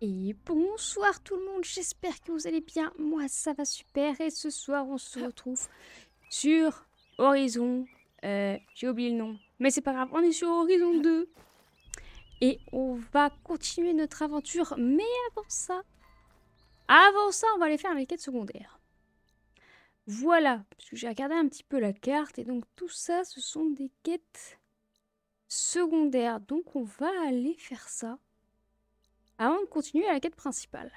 Et bonsoir tout le monde, j'espère que vous allez bien, moi ça va super et ce soir on se retrouve sur Horizon, j'ai oublié le nom, mais c'est pas grave, on est sur Horizon 2 et on va continuer notre aventure, mais avant ça on va aller faire les quêtes secondaires. Voilà, parce que j'ai regardé un petit peu la carte et donc tout ça ce sont des quêtes secondaires, donc on va aller faire ça. Avant de continuer à la quête principale.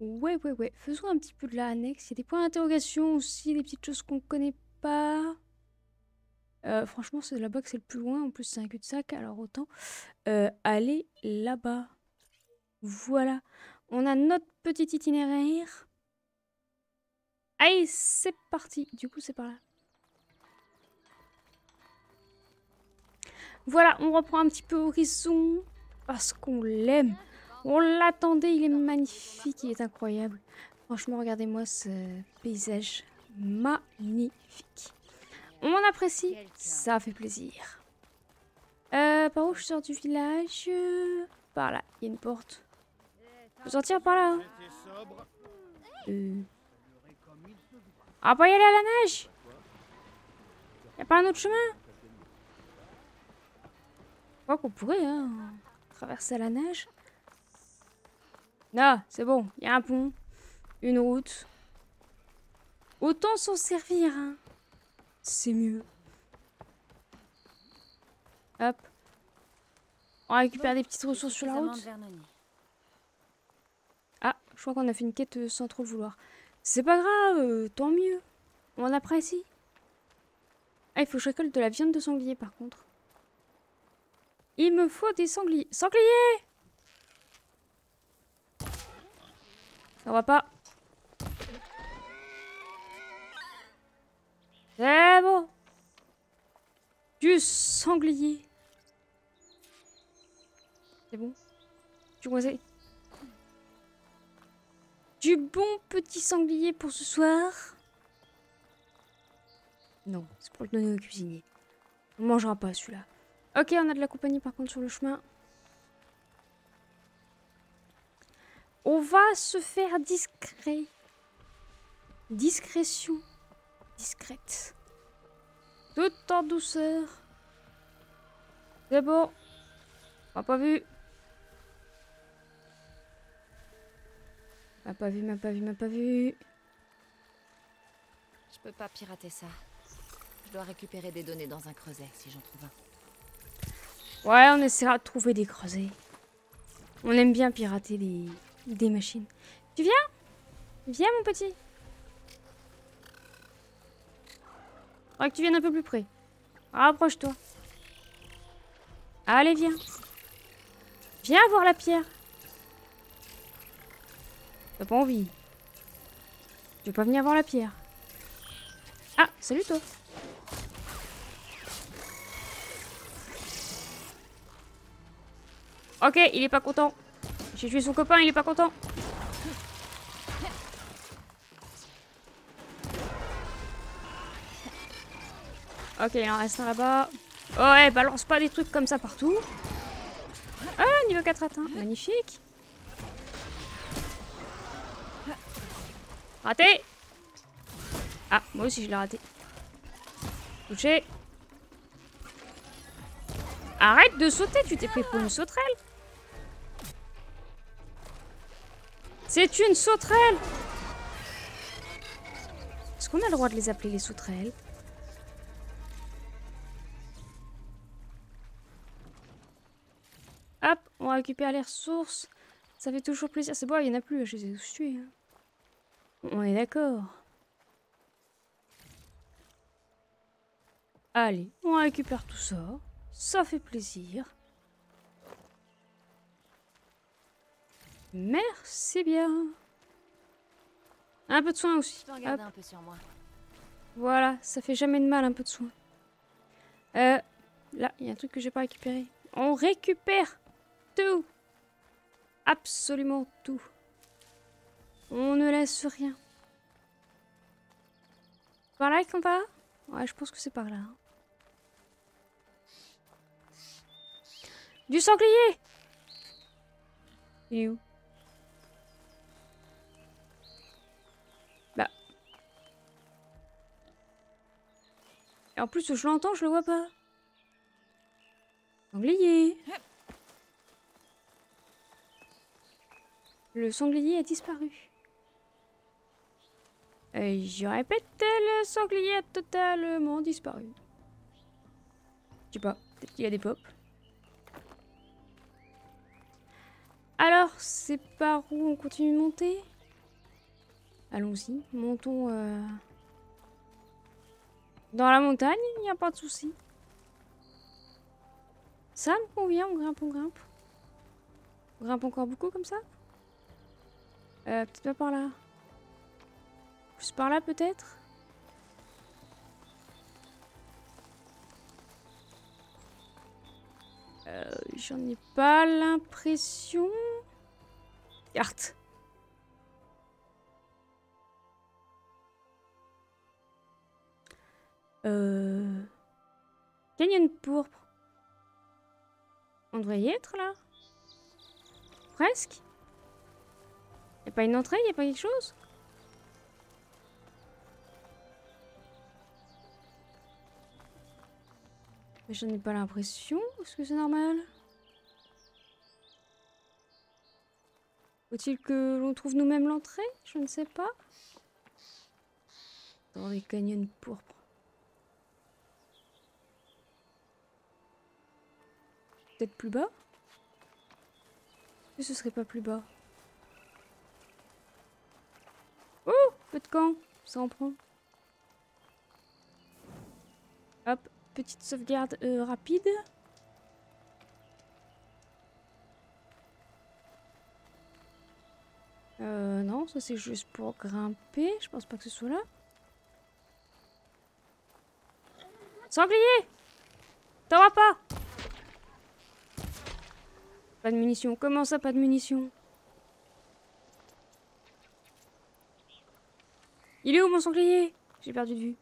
Ouais. Faisons un petit peu de la annexe. Il y a des points d'interrogation aussi, des petites choses qu'on connaît pas. Franchement, c'est là-bas que c'est le plus loin. En plus, c'est un cul-de-sac, alors autant aller là-bas. Voilà. On a notre petit itinéraire. Allez, c'est parti. Du coup, c'est par là. Voilà, on reprend un petit peu Horizon. Parce qu'on l'aime, on l'attendait, il est magnifique, il est incroyable. Franchement, regardez-moi ce paysage magnifique. On apprécie, ça fait plaisir. Par où je sors du village? Par là, il y a une porte. Je peux sortir par là, hein. Ah, pas y aller à la neige? Y'a pas un autre chemin? Je crois qu'on pourrait, hein. Traverser à la neige. Non, c'est bon. Il y a un pont. Une route. Autant s'en servir. Hein. C'est mieux. Hop. On récupère des petites ressources sur la route. Ah, je crois qu'on a fait une quête sans trop vouloir. C'est pas grave. Tant mieux. On apprécie. Ah, il faut que je récolte de la viande de sanglier par contre. Il me faut des sangliers. Sangliers! Ça va pas. C'est bon. Du sanglier. C'est bon. Du boisé. Du bon petit sanglier pour ce soir. Non, c'est pour le donner au cuisinier. On mangera pas celui-là. Ok, on a de la compagnie par contre sur le chemin. On va se faire discret. Discrétion. Discrète. Tout en douceur. C'est bon. On m'a pas vu. M'a pas vu. Je peux pas pirater ça. Je dois récupérer des données dans un creuset si j'en trouve un. Ouais, on essaiera de trouver des creusets. On aime bien pirater des machines. Tu viens? Viens, mon petit. Faudrait que tu viennes un peu plus près. Rapproche-toi. Allez, viens. Viens voir la pierre. T'as pas envie. Tu veux pas venir voir la pierre. Ah, salut toi. Ok, il est pas content. J'ai tué son copain, il est pas content. Ok, il en reste un là-bas. Ouais, balance pas des trucs comme ça partout. Ah, niveau 4 atteint. Magnifique. Raté. Ah, moi aussi je l'ai raté. Touché. Arrête de sauter, tu t'es pris pour une sauterelle. C'est une sauterelle. Est-ce qu'on a le droit de les appeler les sauterelles? Hop, on récupère les ressources. Ça fait toujours plaisir. C'est bon, il n'y en a plus. Je les ai tous tués. Hein. On est d'accord. Allez, on récupère tout ça. Ça fait plaisir. Merci bien. Un peu de soin aussi. Hop. Un peu sur moi. Voilà, ça fait jamais de mal un peu de soin. Là, il y a un truc que j'ai pas récupéré. On récupère tout. Absolument tout. On ne laisse rien. Par là qu'on va? Ouais, je pense que c'est par là. Hein. Du sanglier! Il est où? Bah. Et en plus, je l'entends, je le vois pas. Sanglier. Le sanglier a disparu. Je répète, le sanglier a totalement disparu. Je sais pas, peut-être qu'il y a des pops. Alors, c'est par où on continue de monter? Allons-y, montons dans la montagne, il n'y a pas de souci. Ça me convient, on grimpe, on grimpe. On grimpe encore beaucoup comme ça? Peut-être pas par là. Plus par là peut-être? J'en ai pas l'impression. Yart. Canyon pourpre. On devrait y être là? Presque? Y'a pas une entrée? Y'a pas quelque chose? J'en ai pas l'impression. Est-ce que c'est normal? Faut-il que l'on trouve nous-mêmes l'entrée? Je ne sais pas. Dans les canyons pourpres. Peut-être plus bas? Est-ce que ce serait pas plus bas? Oh! Peu de camp! Ça en prend. Hop! Petite sauvegarde rapide. Non, ça c'est juste pour grimper. Je pense pas que ce soit là. Sanglier! T'en vas pas! Pas de munitions. Comment ça, pas de munitions? Il est où mon sanglier? J'ai perdu de vue.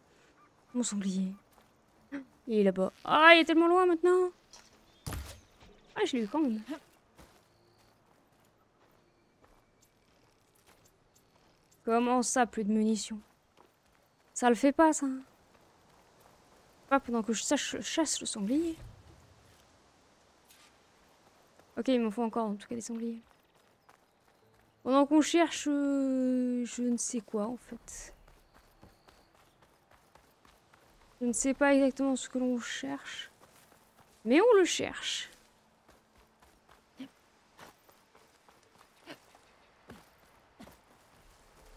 Mon sanglier. Il est là-bas. Ah, il est tellement loin maintenant. Ah, je l'ai eu quand même. Comment ça, plus de munitions? Ça le fait pas, ça. Pas pendant que je chasse le sanglier. Ok, il m'en faut encore, en tout cas, des sangliers. Pendant qu'on cherche... je ne sais quoi, en fait. Je ne sais pas exactement ce que l'on cherche, mais on le cherche.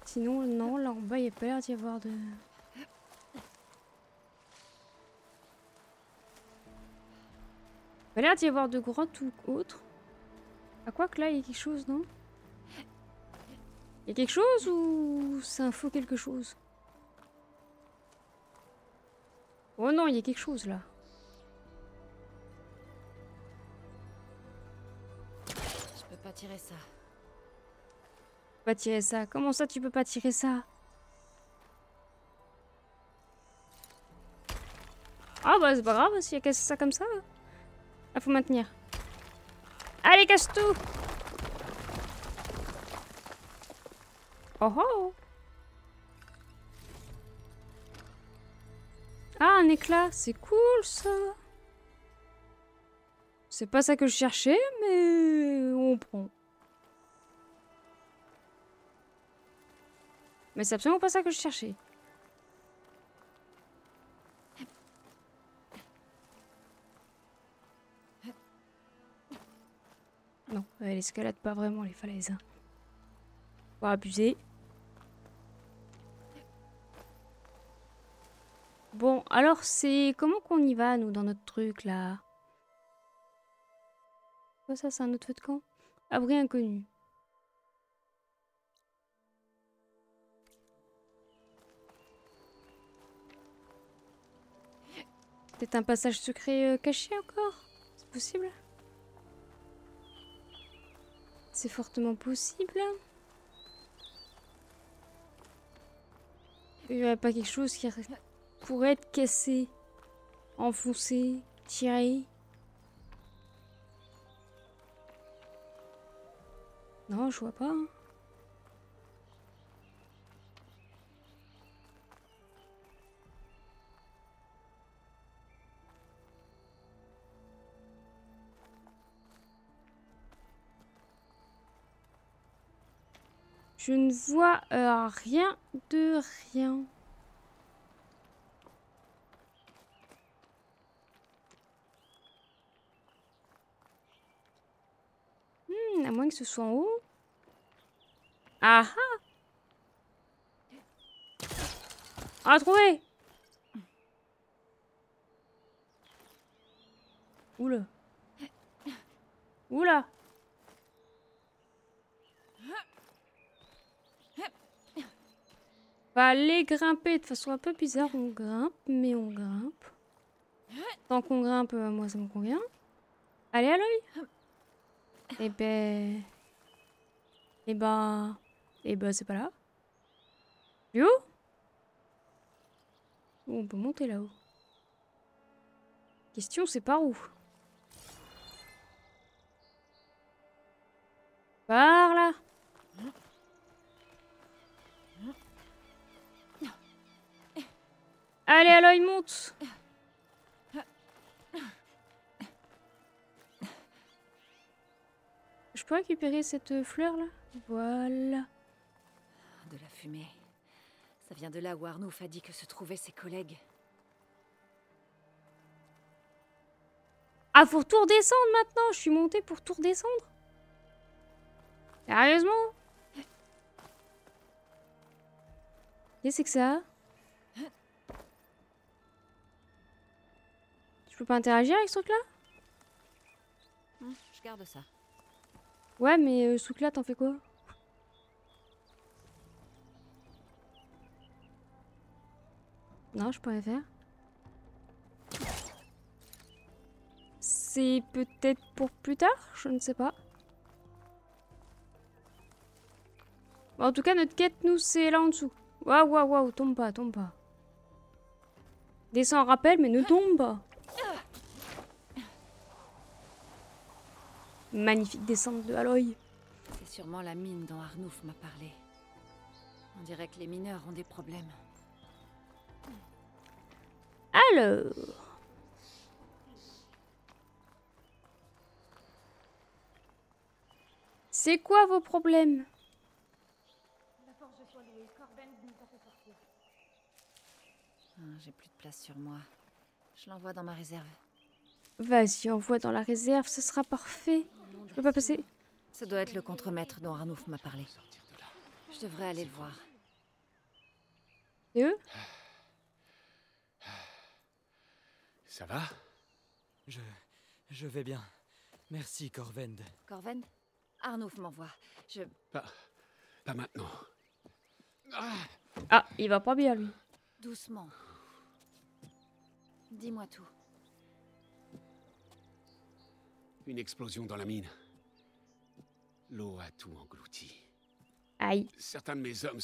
Sinon, non, là en bas, il n'y a pas l'air d'y avoir de... Il n'y a pas l'air d'y avoir de grotte ou autre. Ah, quoi que là, il y a quelque chose, non? Il y a quelque chose ou c'est un faux quelque chose? Oh non, il y a quelque chose là. Je peux pas tirer ça. Pas tirer ça. Comment ça, tu peux pas tirer ça? Ah bah c'est pas grave s'il y a cassé ça comme ça. Ah, faut maintenir. Allez, casse tout. Oh oh. Ah, un éclat, c'est cool ça. C'est pas ça que je cherchais, mais on prend. Mais c'est absolument pas ça que je cherchais. Non, elle escalade pas vraiment les falaises. Faut abuser. Bon, alors c'est... Comment qu'on y va, nous, dans notre truc, là? Quoi, ça, c'est un autre feu de camp? Abri inconnu. Peut-être un passage secret caché, encore? C'est possible? C'est fortement possible. Il n'y aurait pas quelque chose qui... pourrait être cassé, enfoncé, tiré. Non, je vois pas. Hein. Je ne vois rien de rien. À moins que ce soit en haut. Ah ah! Ah, trouvé! Oula! Oula! On va aller grimper de façon un peu bizarre. On grimpe, mais on grimpe. Tant qu'on grimpe, moi ça me convient. Allez, Aloy! Eh ben. Eh ben. Eh ben, c'est pas là. Plus haut? On peut monter là-haut. Question, c'est par où? Par là! Allez, Aloy, monte! Je peux récupérer cette fleur là? Voilà. De la fumée. Ça vient de là où Arnouf a dit que se trouvaient ses collègues. Ah, faut tout redescendre maintenant! Je suis montée pour tout redescendre? Sérieusement? Qu'est-ce que c'est que ça? Je peux pas interagir avec ce truc là? Je garde ça. Ouais, mais ce truc là, t'en fais quoi? Non, je pourrais faire. C'est peut-être pour plus tard, je ne sais pas. Bon, en tout cas, notre quête, nous, c'est là en dessous. Waouh, waouh, waouh, tombe pas, tombe pas. Descends en rappel, mais ne tombe pas. Magnifique descente de Aloy. C'est sûrement la mine dont Arnouf m'a parlé. On dirait que les mineurs ont des problèmes. Alors... C'est quoi vos problèmes? La force soit louée. Corvend nous a fait sortir. J'ai plus de place sur moi. Je l'envoie dans ma réserve. Vas-y, envoie dans la réserve, ce sera parfait. Je peux pas passer. Ça doit être le contremaître dont Arnouf m'a parlé. Je devrais aller le voir. Et eux? Ça va? Je vais bien. Merci, Corvend. Corvend? Arnouf m'envoie. Pas maintenant. Ah, il va pas bien, lui. Doucement. Dis-moi tout. Une explosion dans la mine. L'eau a tout englouti. Aïe. Certains de mes hommes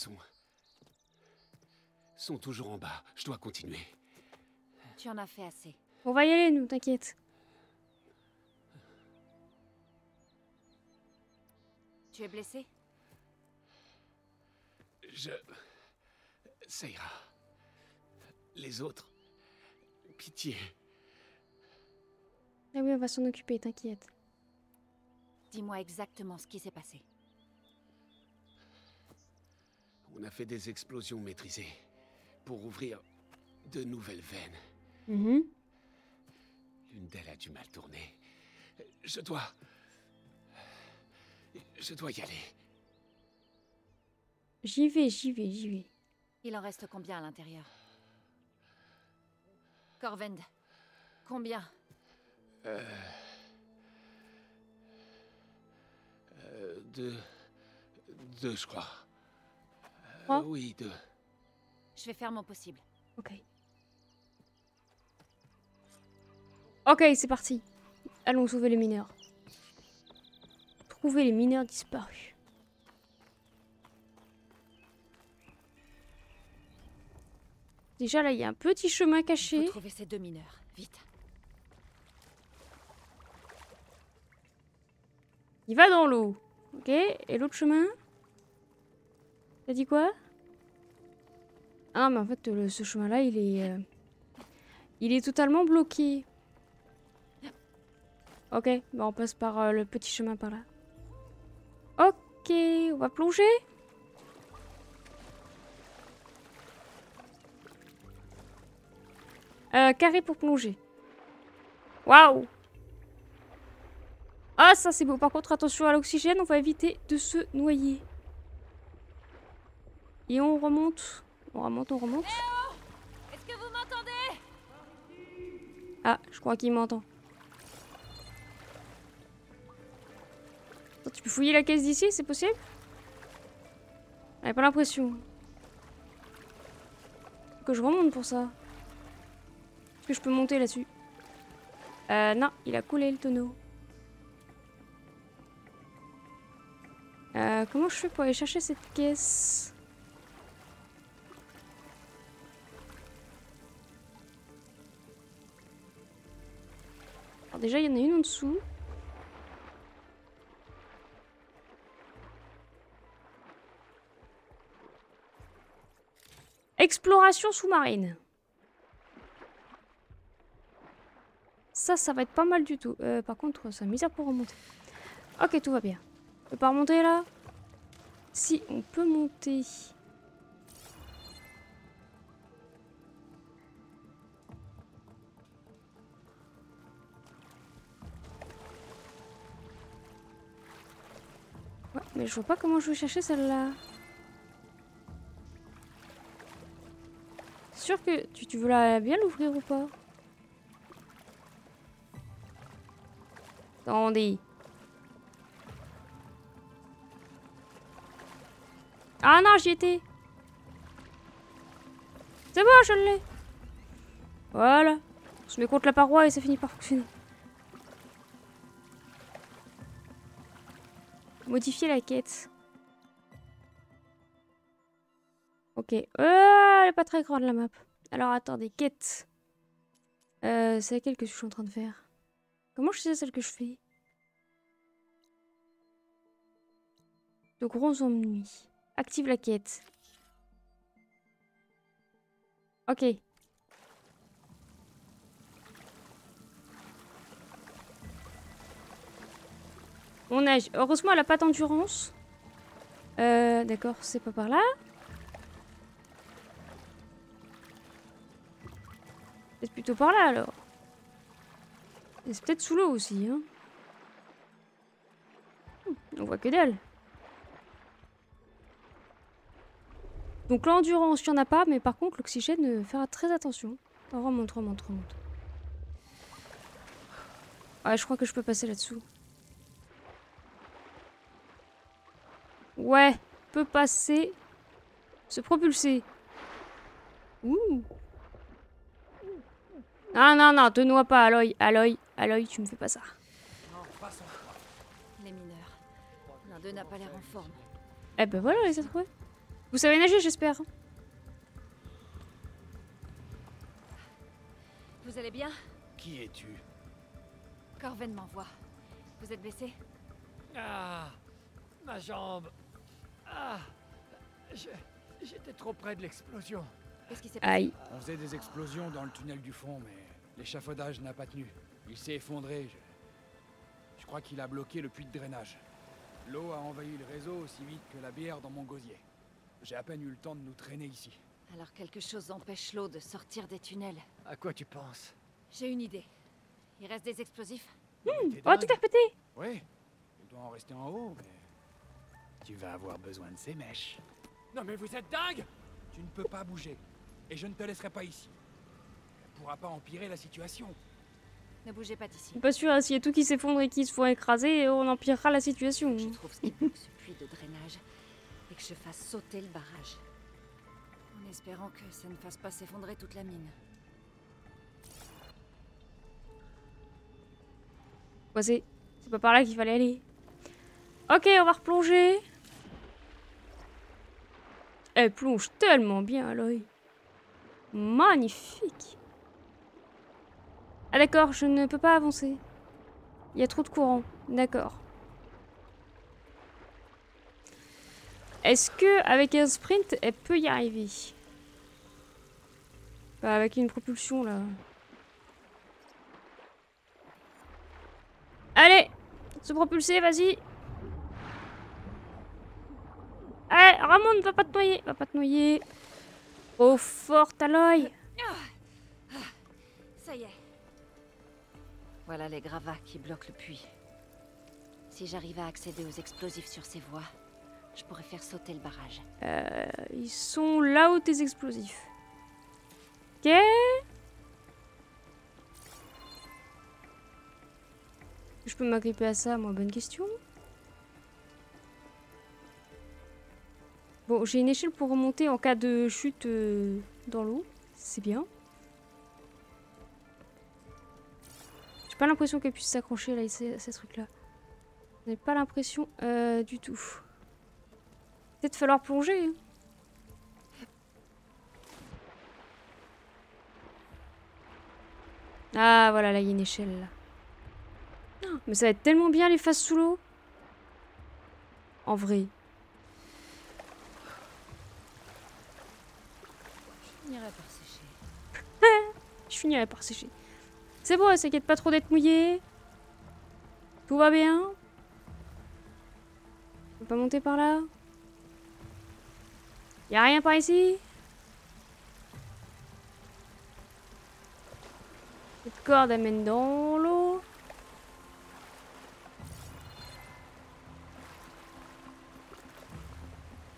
sont toujours en bas. Je dois continuer. Tu en as fait assez. On va y aller, nous, t'inquiète. Tu es blessé? Ça ira. Les autres... Pitié. Ah oui, on va s'en occuper, t'inquiète. Dis-moi exactement ce qui s'est passé. On a fait des explosions maîtrisées pour ouvrir de nouvelles veines. L'une d'elles a du mal tourner. Je dois y aller. J'y vais. Il en reste combien à l'intérieur? Corvend, combien? Deux, je crois. Oui, deux. Je vais faire mon possible. Ok. Ok, c'est parti. Allons sauver les mineurs. Trouver les mineurs disparus. Déjà, là, il y a un petit chemin caché. Faut trouver ces deux mineurs, vite. Il va dans l'eau. Ok, et l'autre chemin? T'as dit quoi? Ah, mais en fait, ce chemin-là, il est totalement bloqué. Ok, bah on passe par le petit chemin par là. Ok, on va plonger. Carré pour plonger. Waouh! Ah, ça c'est beau. Par contre, attention à l'oxygène, on va éviter de se noyer. Et on remonte. On remonte, on remonte. Eh oh, est-ce que vous m'entendez? Ah, je crois qu'il m'entend. Attends, tu peux fouiller la caisse d'ici, c'est possible? J'avais pas l'impression. Faut que je remonte pour ça. Est-ce que je peux monter là-dessus? Non, il a coulé le tonneau. Comment je fais pour aller chercher cette caisse? Alors déjà, il y en a une en dessous. Exploration sous-marine. Ça, ça va être pas mal du tout. Par contre, c'est misère pour remonter. Ok, tout va bien. On peut pas remonter là? Si, on peut monter. Ouais, mais je vois pas comment je vais chercher celle-là. C'est sûr que tu veux bien l'ouvrir ou pas? Attendez. Ah non, j'y étais. C'est bon, je l'ai. Voilà. On se met contre la paroi et ça finit par fonctionner. Modifier la quête. Ok. Elle est pas très grande la map. Alors attendez, quête. C'est laquelle que je suis en train de faire? Comment je sais celle que je fais? De gros ennuis. Active la quête. Ok. On nage. Heureusement, elle a pas d'endurance. D'accord, c'est pas par là. C'est plutôt par là, alors. C'est peut-être sous l'eau aussi, hein. On voit que dalle. Donc l'endurance, il n'y en a pas, mais par contre, l'oxygène, fera très attention. Oh, remonte, remonte, remonte. Ouais, je crois que je peux passer là-dessous. Ouais, peut passer. Se propulser. Ouh. Ah non, non, te noie pas, Aloy, Aloy, Aloy, tu me fais pas ça. Non, pas ça. Les mineurs. L'un d'eux n'a pas l'air en forme. Eh ben voilà, les a trouvés. Vous savez nager, j'espère. Vous allez bien? Qui es-tu? Corvend m'envoie. Vous êtes blessé? Ah, ma jambe. Ah, j'étais trop près de l'explosion. Qu'est-ce qui s'est passé? Aïe. On faisait des explosions dans le tunnel du fond, mais l'échafaudage n'a pas tenu. Il s'est effondré. Je crois qu'il a bloqué le puits de drainage. L'eau a envahi le réseau aussi vite que la bière dans mon gosier. J'ai à peine eu le temps de nous traîner ici. Alors quelque chose empêche l'eau de sortir des tunnels. À quoi tu penses? J'ai une idée. Il reste des explosifs? Oh, tout est répété. Oui, il doit en rester en haut, mais... Tu vas avoir besoin de ces mèches. Non mais vous êtes dingue! Tu ne peux pas bouger. Et je ne te laisserai pas ici. Elle ne pourra pas empirer la situation. Ne bougez pas d'ici. Je suis pas sûr, hein, s'il y a tout qui s'effondre et qui se font écraser, on empirera la situation. Je trouve ce qui bloque ce puits de drainage. Et que je fasse sauter le barrage. En espérant que ça ne fasse pas s'effondrer toute la mine. Ouais, c'est pas par là qu'il fallait aller. Ok, on va replonger. Elle plonge tellement bien à l'œil. Magnifique. Ah d'accord, je ne peux pas avancer. Il y a trop de courant. D'accord. Est-ce que avec un sprint, elle peut y arriver? Bah, avec une propulsion là. Allez, se propulser, vas-y. Allez, Ramon, va pas te noyer, va pas te noyer. Au fort, Aloy. Ça y est. Voilà les gravats qui bloquent le puits. Si j'arrive à accéder aux explosifs sur ces voies, je pourrais faire sauter le barrage. Ils sont là où tes explosifs. Ok. Je peux m'agripper à ça, moi, bonne question. Bon, j'ai une échelle pour remonter en cas de chute dans l'eau. C'est bien. J'ai pas l'impression qu'elle puisse s'accrocher là, ces trucs-là. J'ai pas l'impression du tout. Peut-être falloir plonger. Hein. Ah, voilà, là, il y a une échelle, là. Mais ça va être tellement bien les faces sous l'eau. En vrai. Je finirai par sécher. Je finirai par sécher. C'est bon, elle s'inquiète pas trop d'être mouillée. Tout va bien. On peut pas monter par là. Y'a rien par ici. Cette corde amène dans l'eau.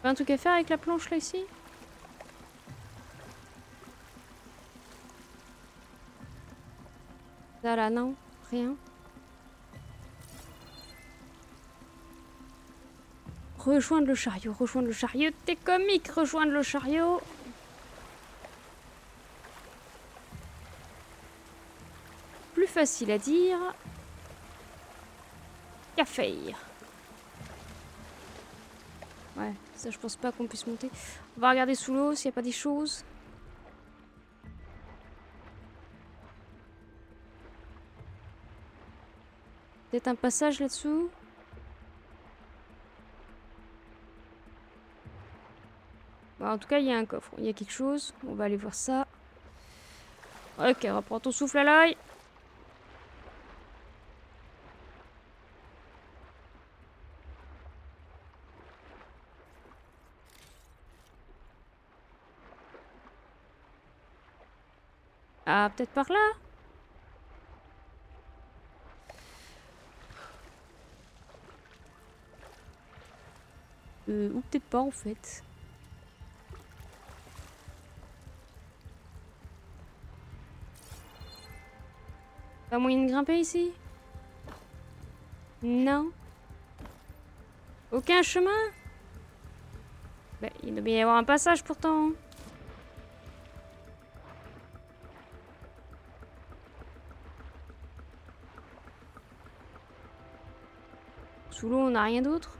Pas un truc à faire avec la planche là ici? Là là non, rien. Rejoindre le chariot, t'es comique, rejoindre le chariot. Plus facile à dire qu'à faire. Ouais, ça je pense pas qu'on puisse monter. On va regarder sous l'eau s'il n'y a pas des choses. Peut-être un passage là-dessous. Bon, en tout cas, il y a un coffre. Il y a quelque chose. On va aller voir ça. Ok, reprends ton souffle à l'œil. Ah, peut-être par là? Ou peut-être pas, en fait. Pas moyen de grimper ici? Non. Aucun chemin? Bah, il doit bien y avoir un passage pourtant. Sous l'eau, on n'a rien d'autre.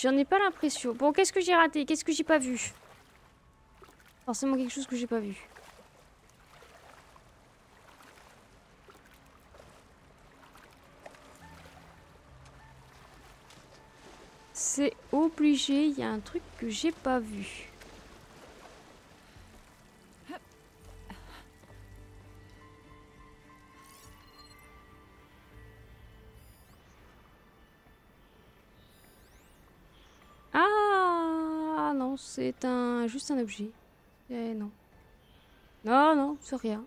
J'en ai pas l'impression. Bon, qu'est-ce que j'ai raté? Qu'est-ce que j'ai pas vu? Forcément quelque chose que j'ai pas vu. C'est obligé, il y a un truc que j'ai pas vu. Ah non, c'est un juste un objet. Eh non. Non, non, c'est rien.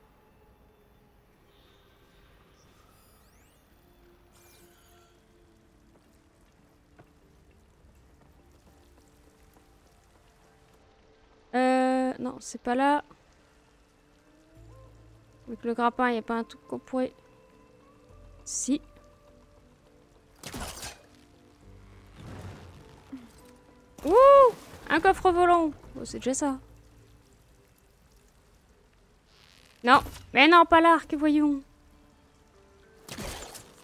Non, c'est pas là. Avec le grappin, il n'y a pas un truc qu'on pourrait... Si. Ouh! Un coffre volant. Oh, c'est déjà ça. Non. Mais non, pas l'arc, voyons.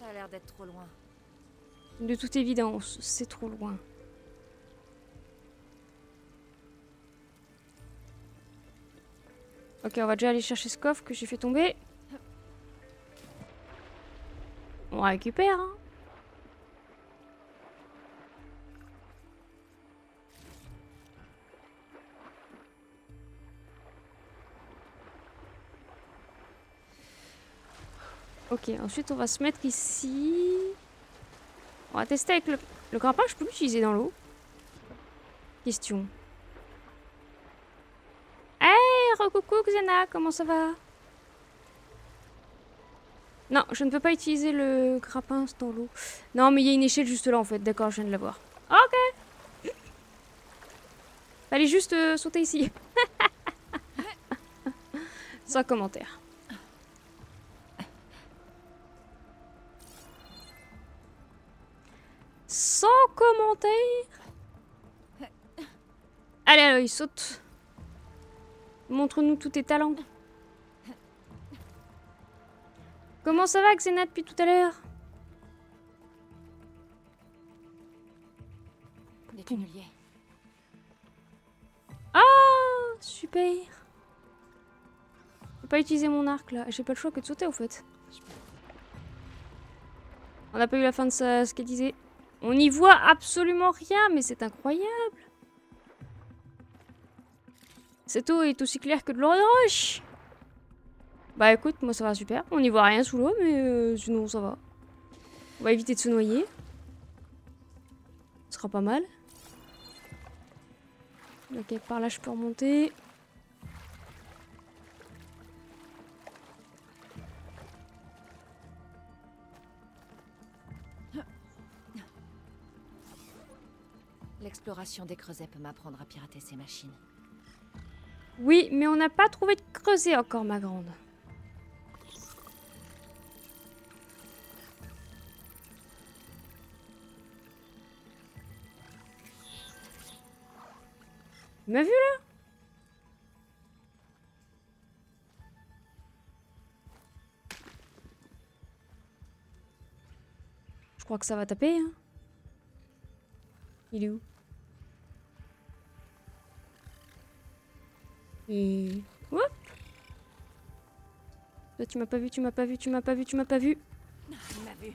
Ça a l'air d'être trop loin. De toute évidence, c'est trop loin. Ok, on va déjà aller chercher ce coffre que j'ai fait tomber. On récupère, hein. Ok, ensuite on va se mettre ici. On va tester avec le grimpage, je peux l'utiliser dans l'eau. Question. Hey, recoucou Xena, comment ça va? Non, je ne peux pas utiliser le grappin dans l'eau. Non, mais il y a une échelle juste là en fait, d'accord, je viens de la voir. Ok. Fallait juste sauter ici. Sans commentaire. Sans commentaire. Allez, Aloy, saute. Montre-nous tous tes talents. Comment ça va, Xena, depuis tout à l'heure? Des tunneliers. Ah, super. Je peux pas utiliser mon arc, là. J'ai pas le choix que de sauter, en fait. On n'a pas eu la fin de ça, ce qu'elle disait. On n'y voit absolument rien, mais c'est incroyable. Cette eau est aussi claire que de l'eau de roche. Bah écoute, moi ça va super. On n'y voit rien sous l'eau, mais sinon ça va. On va éviter de se noyer. Ce sera pas mal. Là, quelque part là, je peux remonter. L'exploration des creusets peut m'apprendre à pirater ces machines. Oui, mais on n'a pas trouvé de creuset encore, ma grande. Tu m'as vu là? Je crois que ça va taper, hein. Il est où? Et... Oups. Là, tu m'as pas vu, tu m'as pas vu, tu m'as pas vu, tu m'as pas vu. Non, il m'a vu.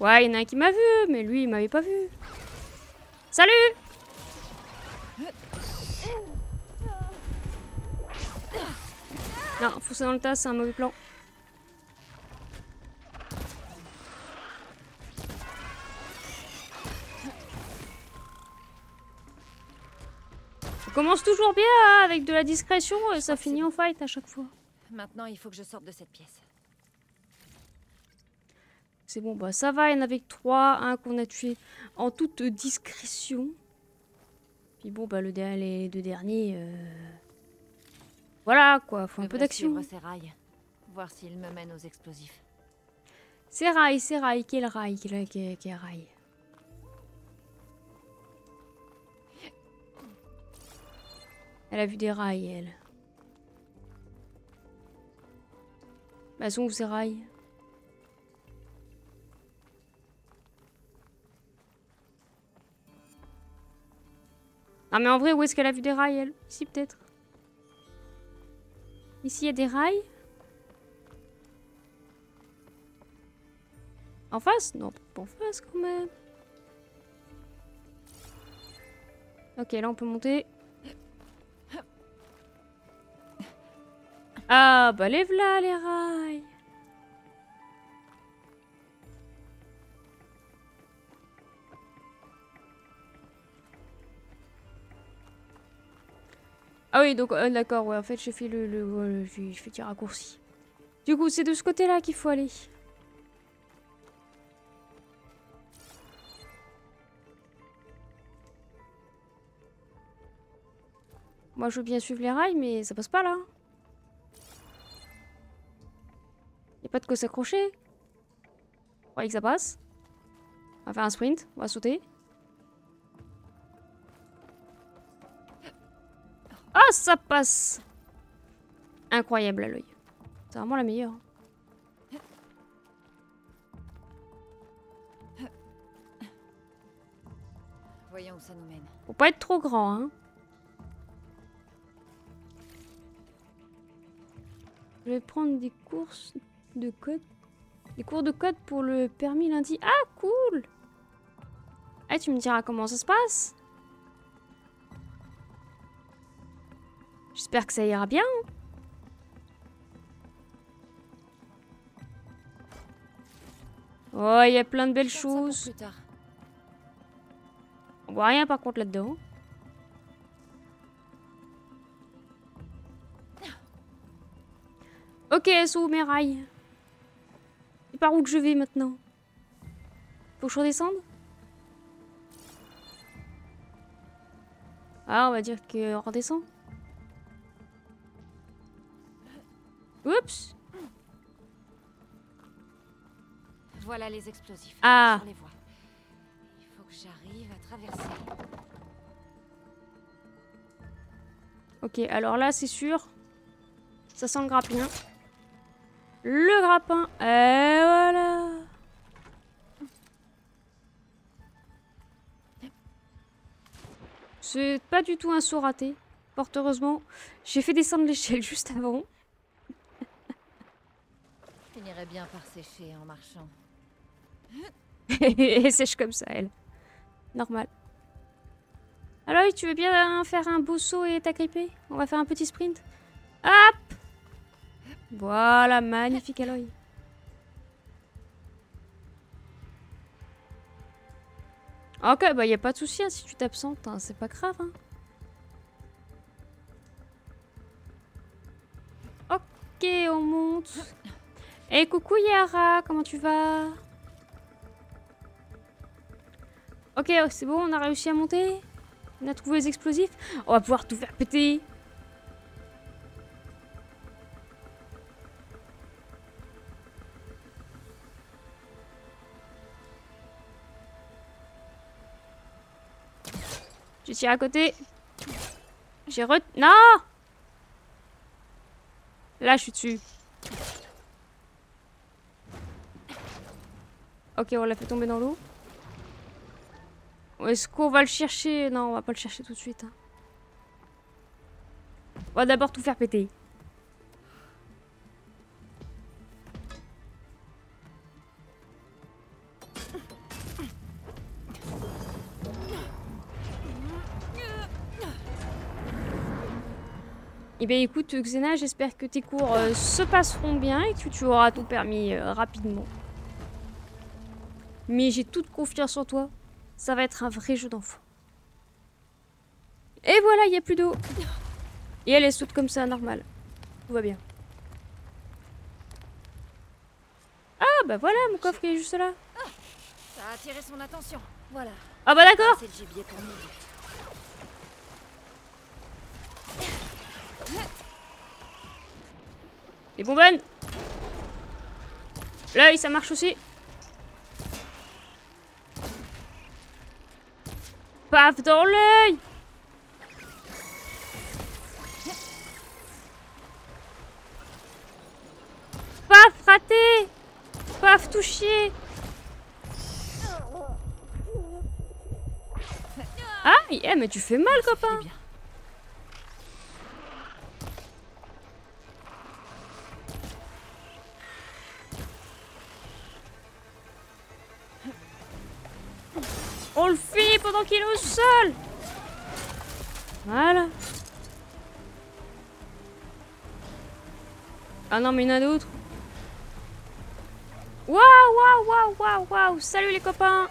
Ouais, il y en a un qui m'a vu, mais lui, il m'avait pas vu. Salut! Non, faut ça dans le tas, c'est un mauvais plan. Commence toujours bien, hein, avec de la discrétion, et ça finit en fight à chaque fois. Maintenant, il faut que je sorte de cette pièce. C'est bon, bah ça va, il y en avait trois, un qu'on a tué en toute discrétion. Puis bon, bah les deux derniers... Voilà, quoi, faut un peu d'action. Voir s'il me mène aux explosifs. C'est rail, quel rail, quel rail. Elle a vu des rails, elle. Bah, elles sont où ces rails? Non mais en vrai, où est-ce qu'elle a vu des rails, elle? Ici peut-être. Ici, il y a des rails. En face? Non, pas en face quand même. Ok, là on peut monter. Ah bah lève là les rails. Ah oui donc d'accord, ouais en fait j'ai fait j'ai fait des raccourcis. Du coup c'est de ce côté là qu'il faut aller. Moi je veux bien suivre les rails mais ça passe pas là. Y'a pas de quoi s'accrocher. Vous croyez que ça passe? On va faire un sprint, on va sauter. Ah, oh, ça passe! Incroyable à l'œil. C'est vraiment la meilleure. Voyons où ça nous mène. Faut pas être trop grand, hein. Je vais prendre des courses de code. Des cours de code pour le permis lundi. Ah, cool! Ah, tu me diras comment ça se passe? J'espère que ça ira bien. Oh, il y a plein de belles choses. On voit rien par contre là-dedans. Ok, elles sont où mes rails? C'est par où que je vais maintenant? Faut que je redescende? Ah, on va dire qu'on redescend. Oups! Voilà les explosifs. Ah! On les voit. Il faut que j'arrive à traverser. Ok, alors là, c'est sûr. Ça sent le grappin. Le grappin. Et voilà. C'est pas du tout un saut raté. Fort heureusement, j'ai fait descendre l'échelle juste avant. Je finirais bien par sécher en marchant. Elle sèche comme ça, elle. Normal. Aloy, tu veux bien faire un beau saut et t'agripper? On va faire un petit sprint. Hop! Voilà, magnifique Aloy. Ok, bah y a pas de souci hein, si tu t'absentes, hein, c'est pas grave. Hein. Ok, on monte. Et coucou Yara, comment tu vas? Ok, c'est bon, on a réussi à monter. On a trouvé les explosifs. On va pouvoir tout faire péter. J'ai tiré à côté. J'ai re... Non! Là, je suis dessus. Ok, on l'a fait tomber dans l'eau. Est-ce qu'on va le chercher? Non, on va pas le chercher tout de suite. Hein. On va d'abord tout faire péter. Eh bien écoute, Xena, j'espère que tes cours se passeront bien et que tu auras ton permis rapidement. Mais j'ai toute confiance en toi. Ça va être un vrai jeu d'enfant. Et voilà, il n'y a plus d'eau. Et elle saute comme ça, normal. Tout va bien. Ah bah voilà, mon coffre qui est juste là. Ça a attiré son attention. Voilà. Ah bah d'accord. C'est le gibier pour nous. Les bonbonnes. L'œil, ça marche aussi. Paf dans l'œil. Paf raté. Paf touché. Ah, yeah, mais tu fais mal, copain. On le finit pendant qu'il est au sol. Voilà. Ah non, mais il y en a d'autres. Waouh, waouh, waouh, waouh, waouh. Salut les copains.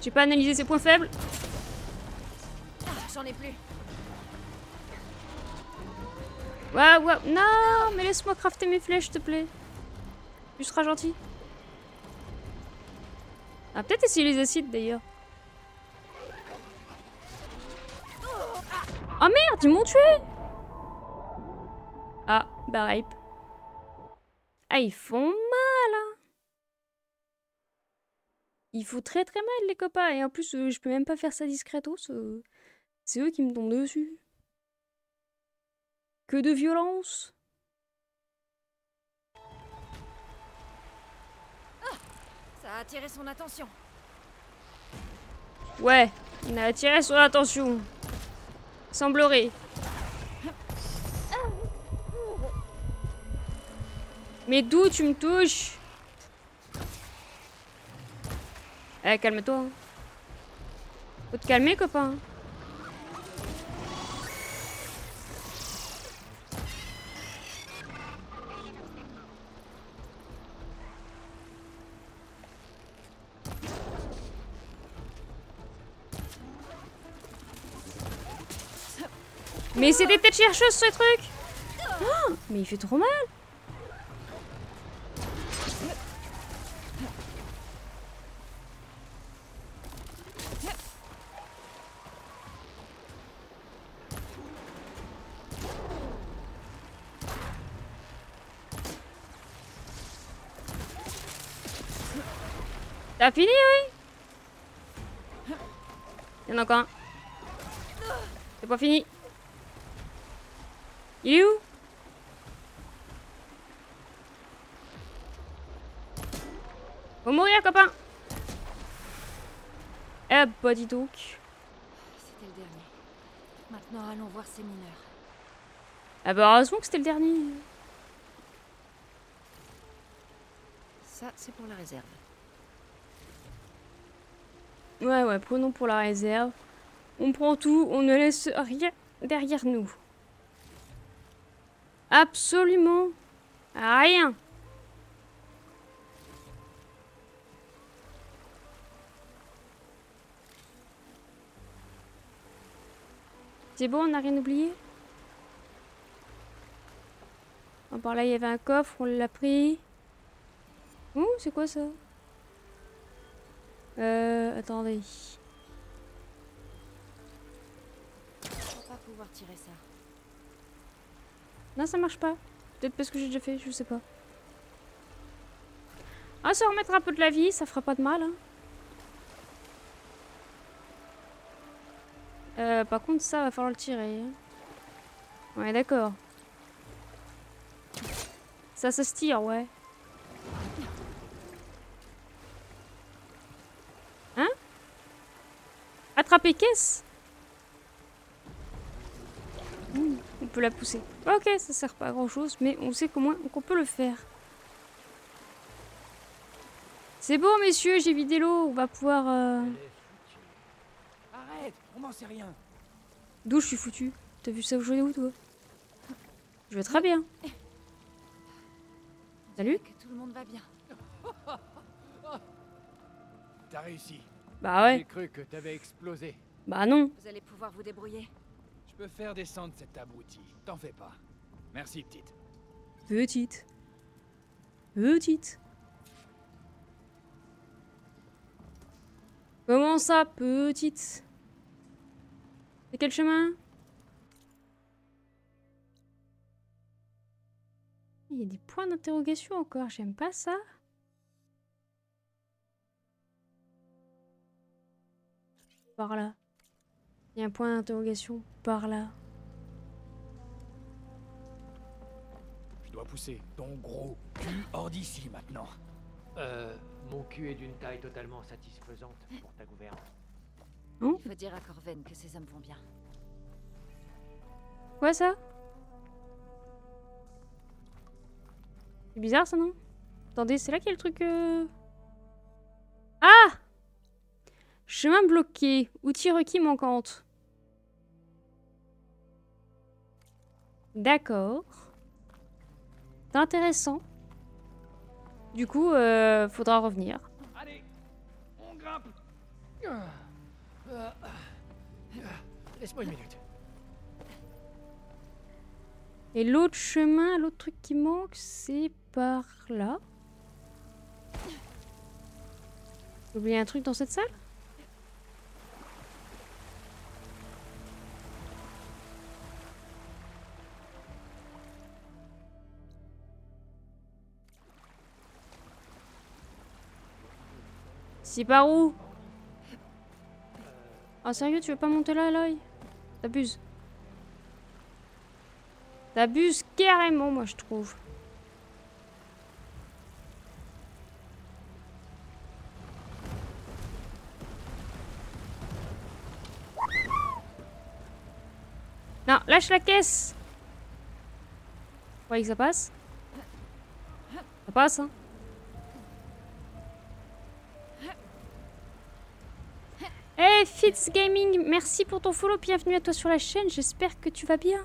J'ai pas analysé ses points faibles. J'en ai plus. Waouh, waouh. Non, mais laisse-moi crafter mes flèches, s'il te plaît. Tu seras gentil. Ah, peut-être essayer les acides, d'ailleurs. Oh merde, ils m'ont tué. Ah, bah rape. Ah, ils font mal, hein. Ils font très très mal, les copains. Et en plus, je peux même pas faire ça discretos. C'est eux qui me tombent dessus. Que de violence! Ça a attiré son attention. Ouais, il a attiré son attention. Semblerait. Mais d'où tu me touches? Eh, calme-toi. Hein. Faut te calmer, copain. Mais c'est des têtes chercheuses, ce truc! Oh, mais il fait trop mal! T'as fini, oui? Il y en a encore un. C'est pas fini. Il est où? Faut mourir, copain. Eh bah dis donc. C'était le dernier. Maintenant allons voir ces mineurs. Ah bah heureusement que c'était le dernier. Ça c'est pour la réserve. Ouais ouais, prenons pour la réserve. On prend tout, on ne laisse rien derrière nous. Absolument rien. C'est bon, on n'a rien oublié. Oh, par là, il y avait un coffre, on l'a pris. Ouh, c'est quoi ça? Attendez. On va pas pouvoir tirer ça. Non, ça marche pas. Peut-être parce que j'ai déjà fait, je sais pas. On se remettra un peu de la vie, ça fera pas de mal. Hein. Par contre, ça va falloir le tirer. Hein. Ouais, d'accord. Ça se tire, ouais. Hein? Attraper caisse? On peut la pousser. Ok, ça sert pas à grand chose, mais on sait qu'au moins qu'on peut le faire. C'est bon, messieurs, j'ai vidé l'eau. On va pouvoir. Arrête, on n'en sait rien. D'où je suis foutu? T'as vu ça aujourd'hui où, toi? Je vais très bien. Salut. Que tout le monde va bien. T'as réussi. Bah ouais. J'ai cru que t'avais explosé. Bah non. Vous allez pouvoir vous débrouiller. Je peux faire descendre cet abruti, t'en fais pas. Merci, petite. Petite. Petite. Comment ça, petite? C'est quel chemin? Il y a des points d'interrogation encore, j'aime pas ça. Par là. Il y a un point d'interrogation par là. Je dois pousser ton gros cul hors d'ici maintenant. Mon cul est d'une taille totalement satisfaisante pour ta gouverne. Il faut dire à Corvend que ces hommes vont bien. Quoi ça? C'est bizarre ça, non? Attendez, c'est là qu'il y a le truc... Ah! Chemin bloqué. Outils requis manquantes. D'accord. C'est intéressant. Du coup, faudra revenir. Allez, on grimpe. Laisse-moi une minute. Et l'autre chemin, l'autre truc qui manque, c'est par là. J'ai oublié un truc dans cette salle? C'est par où? Ah, sérieux, tu veux pas monter là, Aloy? T'abuses. T'abuses carrément, moi, je trouve. Non, lâche la caisse. Vous croyez que ça passe? Ça passe, hein. Hey Fitzgaming, merci pour ton follow, bienvenue à toi sur la chaîne, j'espère que tu vas bien.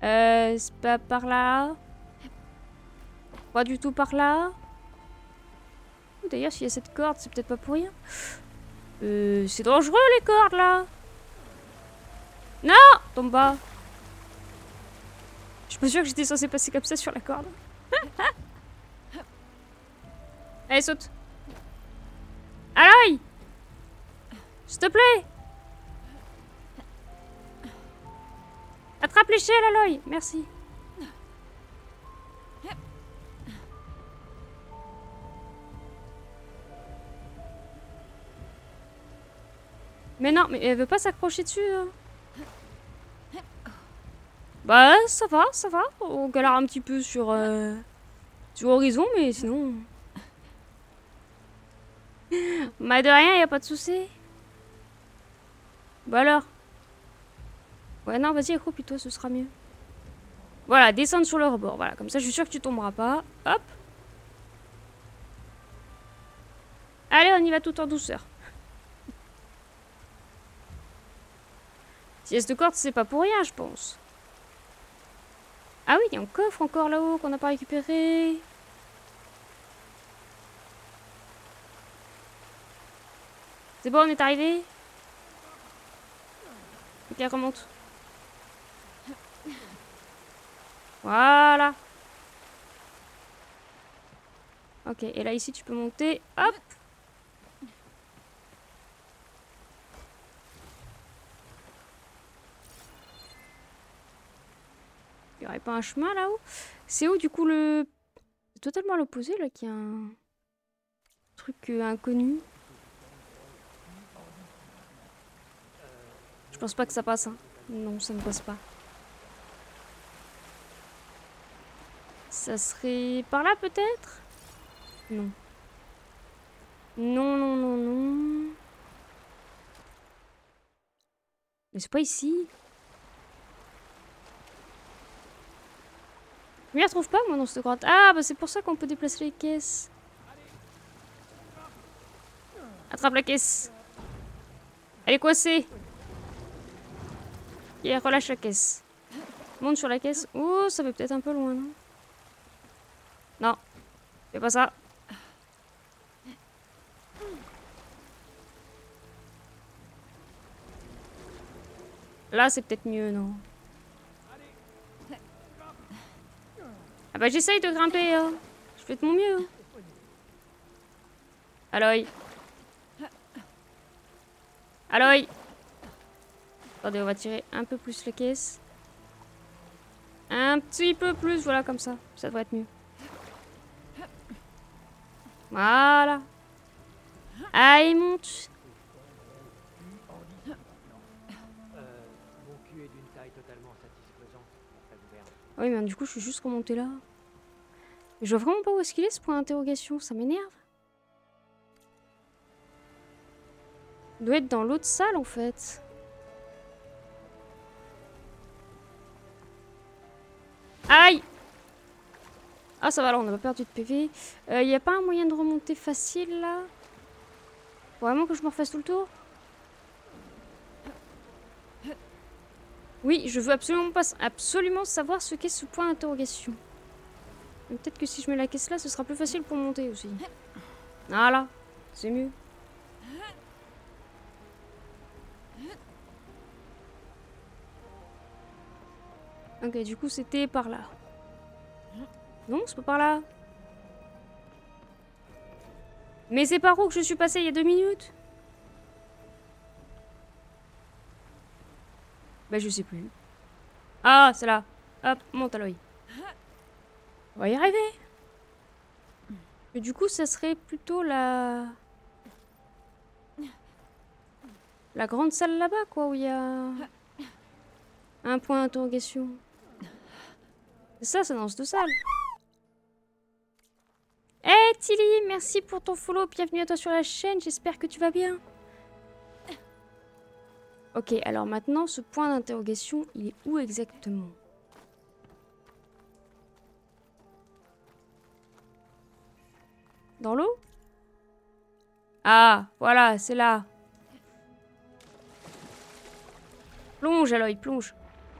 C'est pas par là. Pas du tout par là. D'ailleurs, s'il y a cette corde, c'est peut-être pas pour rien. C'est dangereux les cordes là. Non, tombe pas. Je me jure que j'étais censée passer comme ça sur la corde. Allez, saute. Aloy, s'il te plaît. Attrape l'échelle, Aloy. Merci. Mais non, mais elle veut pas s'accrocher dessus. Bah ça va, ça va. On galère un petit peu sur, sur Horizon, mais sinon... Mais de rien, y a pas de souci. Bah alors. Ouais, non, vas-y, accroupis-toi, ce sera mieux. Voilà, descendre sur le rebord. Voilà, comme ça, je suis sûre que tu tomberas pas. Hop. Allez, on y va tout en douceur. Si y a cette corde, c'est pas pour rien, je pense. Ah oui, il y a un coffre encore là-haut qu'on n'a pas récupéré. C'est bon, on est arrivé. Ok, remonte. Voilà. Ok, et là, ici, tu peux monter. Hop. Il n'y aurait pas un chemin là-haut? C'est où, du coup, le... C'est totalement à l'opposé, là, qu'il y a un... truc inconnu. Je pense pas que ça passe, hein. Non, ça ne passe pas. Ça serait par là peut-être? Non. Non, non, non, non. Mais c'est pas ici. Je m'y retrouve pas moi dans cette grotte. Ah bah c'est pour ça qu'on peut déplacer les caisses. Attrape la caisse. Elle est coincée. Et relâche la caisse. Monte sur la caisse. Oh, ça va peut-être un peu loin, non? Non. Fais pas ça. Là, c'est peut-être mieux, non? Ah bah j'essaye de grimper, hein. Je fais de mon mieux. Hein. Aloy. Aloy. Attendez, on va tirer un peu plus la caisse. Un petit peu plus, voilà, comme ça. Ça devrait être mieux. Voilà. Allez, monte. Oui, mais du coup, je suis juste remontée là. Je vois vraiment pas où est-ce qu'il est, ce point d'interrogation. Ça m'énerve. Il doit être dans l'autre salle, en fait. Aïe! Ah ça va, là on n'a pas perdu de PV. Y a pas un moyen de remonter facile là? Faut vraiment que je me refasse tout le tour? Oui, je veux absolument pas, absolument savoir ce qu'est ce point d'interrogation. Peut-être que si je mets la caisse là, ce sera plus facile pour monter aussi. Voilà, c'est mieux. Ok, du coup, c'était par là. Non, c'est pas par là. Mais c'est par où que je suis passée il y a 2 minutes? Bah, je sais plus. Ah, c'est là. Hop, monte à l'œil. On va y arriver. Mais du coup, ça serait plutôt la... la grande salle là-bas, quoi, où il y a... un point d'interrogation. Ça, c'est dans cette salle. Hey Tilly, merci pour ton follow. Bienvenue à toi sur la chaîne. J'espère que tu vas bien. Ok, alors maintenant, ce point d'interrogation, il est où exactement? Dans l'eau? Ah, voilà, c'est là. Plonge, Aloy, plonge.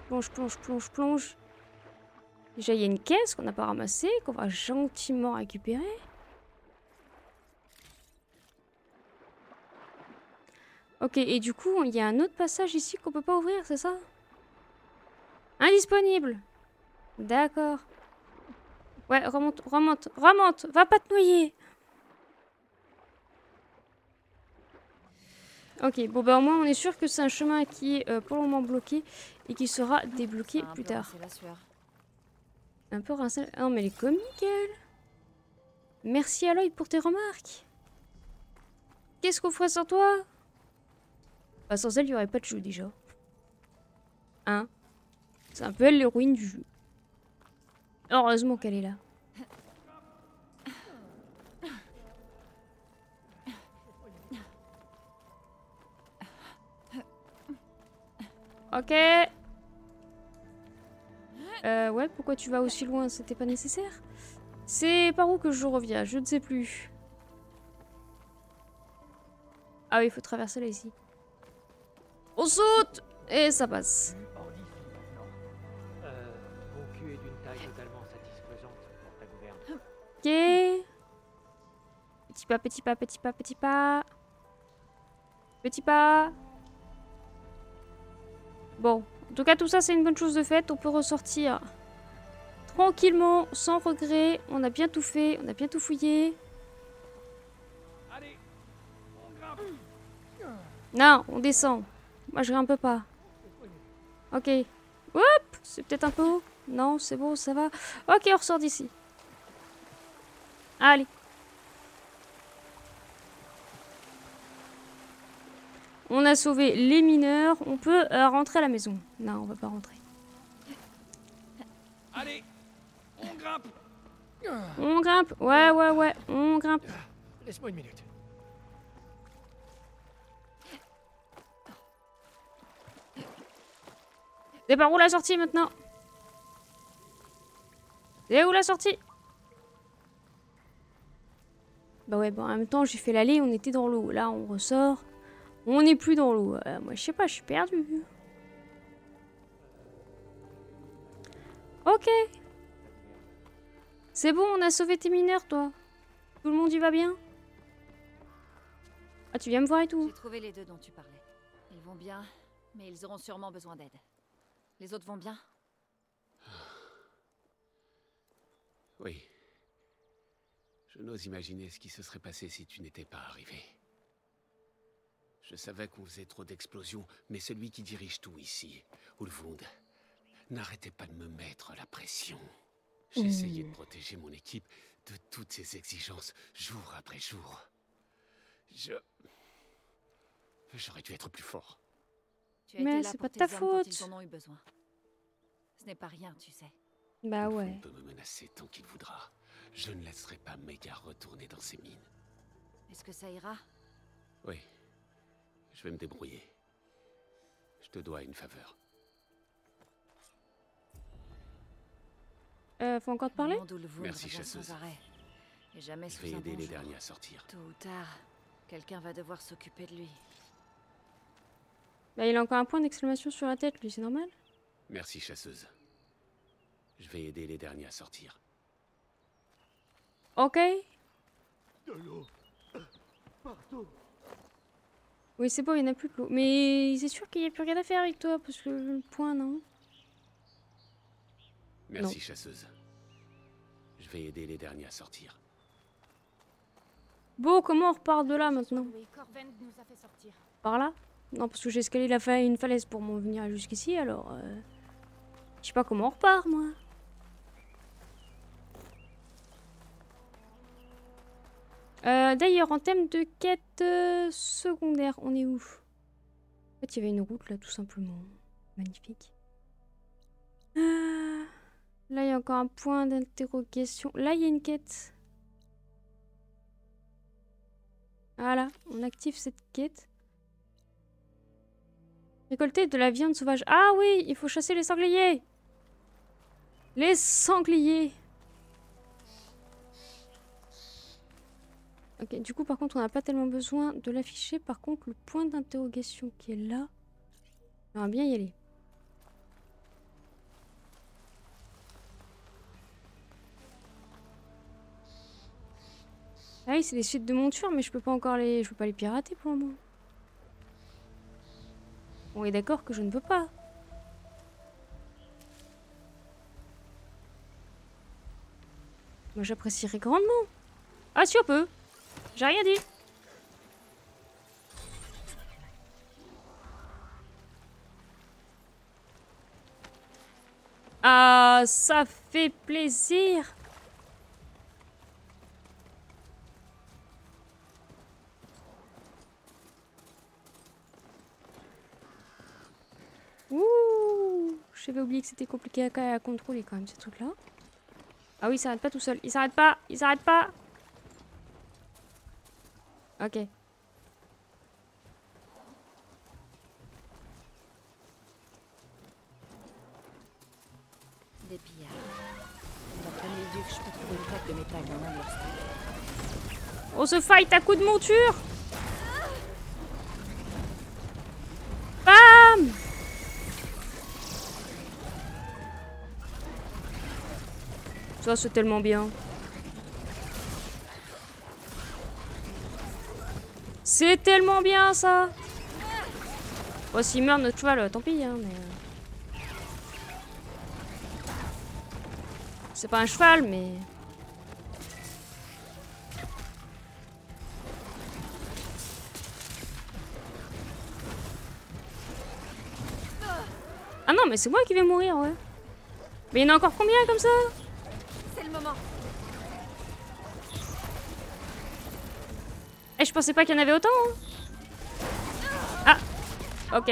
Plonge, plonge, plonge, plonge. Déjà, il y a une caisse qu'on n'a pas ramassée, qu'on va gentiment récupérer. Ok, et du coup, il y a un autre passage ici qu'on peut pas ouvrir, c'est ça? Indisponible. D'accord. Ouais, remonte, remonte, remonte. Va pas te noyer. Ok, bon bah au moins on est sûr que c'est un chemin qui est pour le moment bloqué et qui sera débloqué plus tard. Un peu rincé. Ah non mais elle est comique elle. Merci Aloy pour tes remarques. Qu'est-ce qu'on ferait sans toi? Bah sans elle il n'y aurait pas de jeu déjà. Hein? C'est un peu elle l'héroïne du jeu. Heureusement qu'elle est là. Ok. Ouais, pourquoi tu vas aussi loin? C'était pas nécessaire. C'est par où que je reviens? Je ne sais plus. Ah oui, il faut traverser là, ici. On saute! Et ça passe. Ok. Petit pas, petit pas, petit pas, petit pas. Petit pas. Bon, en tout cas tout ça c'est une bonne chose de faite, on peut ressortir tranquillement, sans regret, on a bien tout fait, on a bien tout fouillé. Allez, on grimpe. Non, on descend, moi je grimpe pas. Ok, hop, c'est peut-être un peu haut, non c'est bon, ça va. Ok, on ressort d'ici. Allez. On a sauvé les mineurs, on peut rentrer à la maison. Non, on va pas rentrer. Allez, on grimpe. On grimpe, ouais, ouais, ouais, on grimpe. Laisse-moi une minute. C'est par où la sortie maintenant? C'est où la sortie? Bah ouais, bon, en même temps, j'ai fait l'aller, on était dans l'eau. Là, on ressort. On n'est plus dans l'eau. Moi, je sais pas, je suis perdue. Ok. C'est bon, on a sauvé tes mineurs, toi. Tout le monde y va bien? Ah, tu viens me voir et tout. J'ai trouvé les deux dont tu parlais. Ils vont bien, mais ils auront sûrement besoin d'aide. Les autres vont bien? Oui. Je n'ose imaginer ce qui se serait passé si tu n'étais pas arrivé. Je savais qu'on faisait trop d'explosions, mais celui qui dirige tout ici, Ulvund, n'arrêtait pas de me mettre la pression. J'essayais de protéger mon équipe de toutes ces exigences, jour après jour. J'aurais dû être plus fort. Mais c'est pas ta faute. Ce n'est pas rien, tu sais. Bah ouais. Il peut me menacer tant qu'il voudra. Je ne laisserai pas mes gars retourner dans ces mines. Est-ce que ça ira? Oui. Je vais me débrouiller. Je te dois une faveur. Faut encore te parler? Merci, chasseuse. Et jamais je vais aider les derniers à sortir. Tôt ou tard, quelqu'un va devoir s'occuper de lui. Bah, il a encore un point d'exclamation sur la tête, lui, c'est normal? Merci, chasseuse. Je vais aider les derniers à sortir. Ok. De l'eau. Partout. Oui, c'est bon, il n'y en a plus de l'eau. Mais c'est sûr qu'il n'y a plus rien à faire avec toi, parce que le point, non? Merci, non. Chasseuse. Je vais aider les derniers à sortir. Bon, comment on repart de là, maintenant? Par là? Non, parce que j'ai escalé une falaise pour m'en venir jusqu'ici, alors... Je sais pas comment on repart, moi. D'ailleurs, en thème de quête secondaire, on est où? En fait, il y avait une route, là, tout simplement. Magnifique. Là, il y a encore un point d'interrogation. Là, il y a une quête. Voilà, on active cette quête. Récolter de la viande sauvage. Ah oui, il faut chasser les sangliers. Les sangliers. Ok, du coup, par contre, on n'a pas tellement besoin de l'afficher. Par contre, le point d'interrogation qui est là, on va bien y aller. Ah oui, c'est des suites de montures, mais je peux pas encore les... Je peux pas les pirater pour le moment. On est d'accord que je ne peux pas. Moi, j'apprécierais grandement. Ah si, on peut. J'ai rien dit. Ah, ça fait plaisir. J'avais oublié que c'était compliqué à contrôler quand même ce truc là. Ah oui, il s'arrête pas tout seul. Il s'arrête pas. Il s'arrête pas. Ok. Des pillards. D'après les ducs, je peux trouver une plaque de métal dans un obstacle. On se fight à coups de monture. Bam! Ça, c'est tellement bien. C'est tellement bien, ça. Bon, s'il meurt notre cheval, tant pis, hein, mais... C'est pas un cheval, mais... Ah non, mais c'est moi qui vais mourir, ouais. Mais il y en a encore combien, comme ça ? Eh, je pensais pas qu'il y en avait autant. Hein. Ah, ok.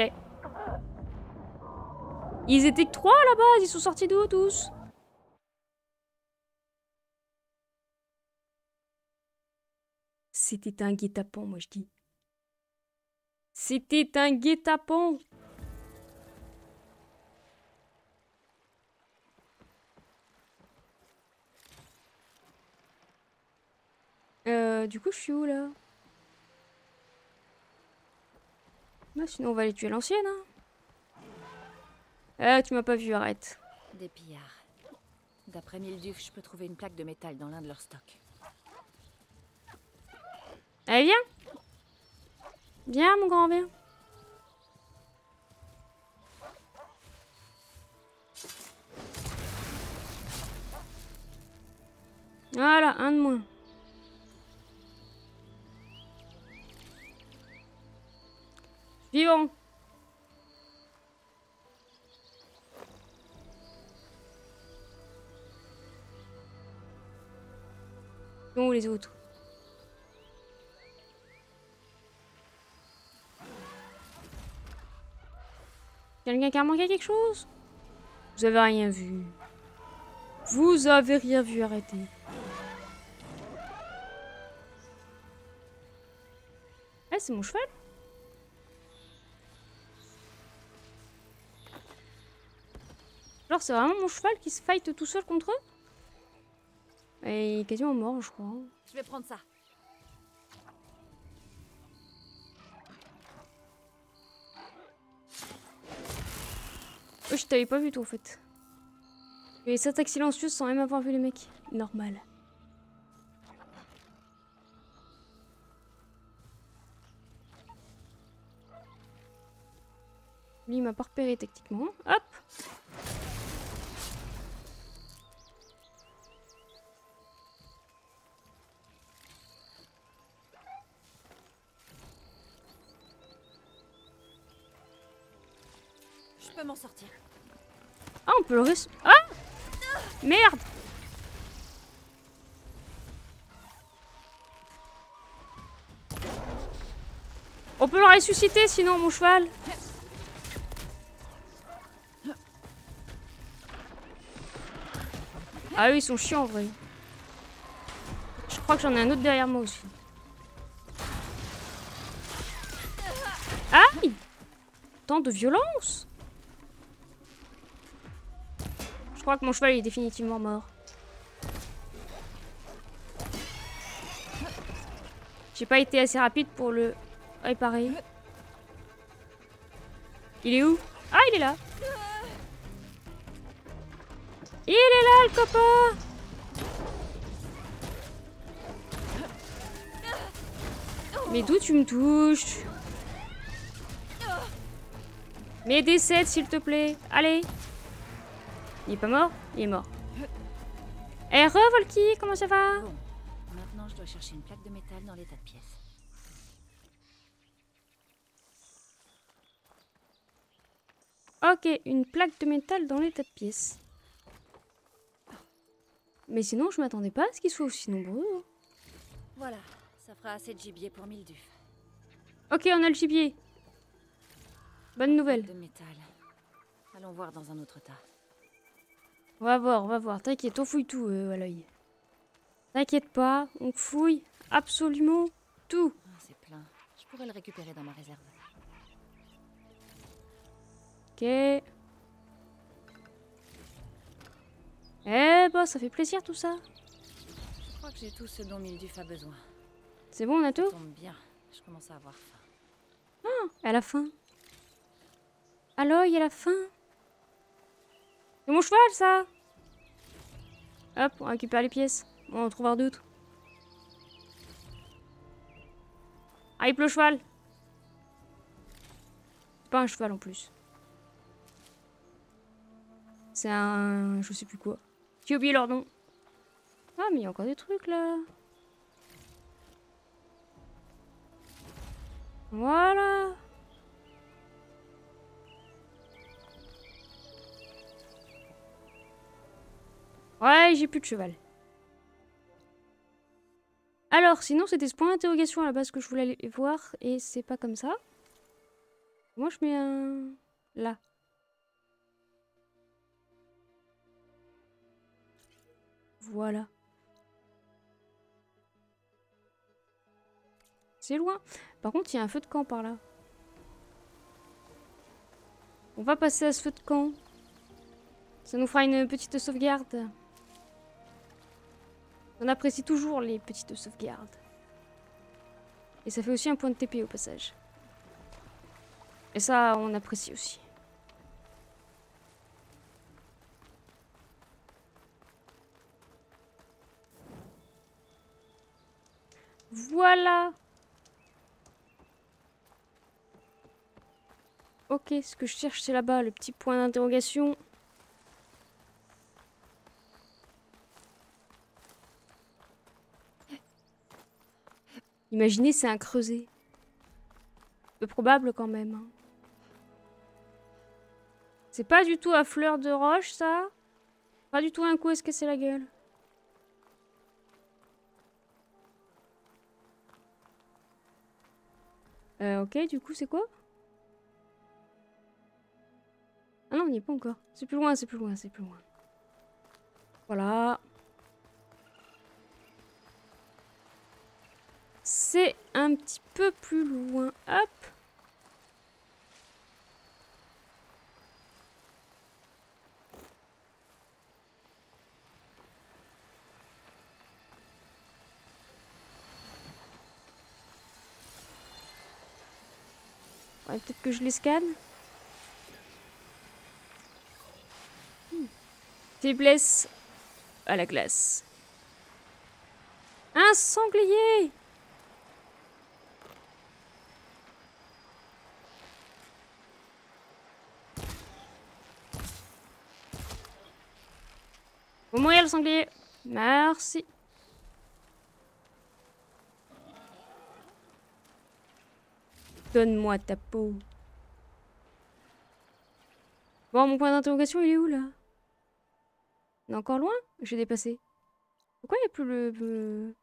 Ils étaient que 3 à la base, ils sont sortis d'où tous? C'était un guet-apens, moi je dis. C'était un guet-apens. Du coup, je suis où, là? Bah, sinon, on va aller tuer l'ancienne, hein. Tu m'as pas vu, arrête. Des pillards. D'après Mildouf, je peux trouver une plaque de métal dans l'un de leurs stocks. Allez, viens. Viens, mon grand, viens. Voilà, un de moins. Vivant. Bon, les autres. Quelqu'un qui a manqué quelque chose? Vous avez rien vu. Vous avez rien vu, arrêtez. Eh, c'est mon cheval. Alors c'est vraiment mon cheval qui se fight tout seul contre eux? Et il est quasiment mort, je crois. Je vais prendre ça. Je t'avais pas vu toi en fait. Et les attaques silencieuses sans même avoir vu les mecs. Normal. Lui il m'a pas repéré techniquement. Hop! M'en sortir. Ah, on peut le réussir. Ah merde. On peut le ressusciter sinon, mon cheval. Ah, eux ils sont chiants en vrai. Je crois que j'en ai un autre derrière moi aussi. Aïe. tant de violence? Je crois que mon cheval est définitivement mort. J'ai pas été assez rapide pour le réparer. Il est où? Ah, il est là! Il est là, le copain! Mais d'où tu me touches? Mais décède, s'il te plaît. Allez. Il est pas mort? Il est mort. Eh, Revolky, comment ça va? Bon. Maintenant, je dois chercher une plaque de métal dans les tas de pièces. Ok, une plaque de métal dans les tas de pièces. Mais sinon, je m'attendais pas à ce qu'ils soient aussi nombreux. Hein. Voilà. Ça fera assez de gibier pour Mildouf. Ok, on a le gibier. Bonne nouvelle. De métal. Allons voir dans un autre tas. On va voir. T'inquiète, on fouille tout à l'œil. T'inquiète pas, on fouille absolument tout. Ah, c'est plein. Je pourrais le récupérer dans ma réserve. Ok. Eh ben, ça fait plaisir tout ça. Je crois que j'ai tout ce dont Mildouf a besoin. C'est bon, on a tout? Ça tombe bien, je commence à avoir faim. Ah, elle a faim. Aloy, elle a faim. C'est mon cheval, ça. Hop, on récupère les pièces. On en trouvera d'autres. Ah, il pleut le cheval. C'est pas un cheval en plus. C'est un... je sais plus quoi. J'ai oublié leur nom. Ah, mais il y a encore des trucs, là. Voilà. Ouais, j'ai plus de cheval. Alors, sinon, c'était ce point d'interrogation à la base que je voulais aller voir, et c'est pas comme ça. Moi, je mets un... là. Voilà. C'est loin. Par contre, il y a un feu de camp par là. On va passer à ce feu de camp. Ça nous fera une petite sauvegarde. On apprécie toujours les petites sauvegardes. Et ça fait aussi un point de TP au passage. Et ça, on apprécie aussi. Voilà! Ok, ce que je cherche, c'est là-bas, le petit point d'interrogation. Imaginez, c'est un creuset. Peu probable quand même. Hein. C'est pas du tout à fleur de roche, ça. Pas du tout un coup, est-ce que c'est la gueule? Ok, du coup, c'est quoi? Ah non, on n'y est pas encore. C'est plus loin, c'est plus loin. Voilà. C'est un petit peu plus loin. Hop. Ouais, peut-être que je les scanne. Faiblesse à la glace. Un sanglier! Faut mourir le sanglier! Merci! Donne-moi ta peau. Bon, mon point d'interrogation, il est où là? On est encore loin? J'ai dépassé. Pourquoi il n'y a plus le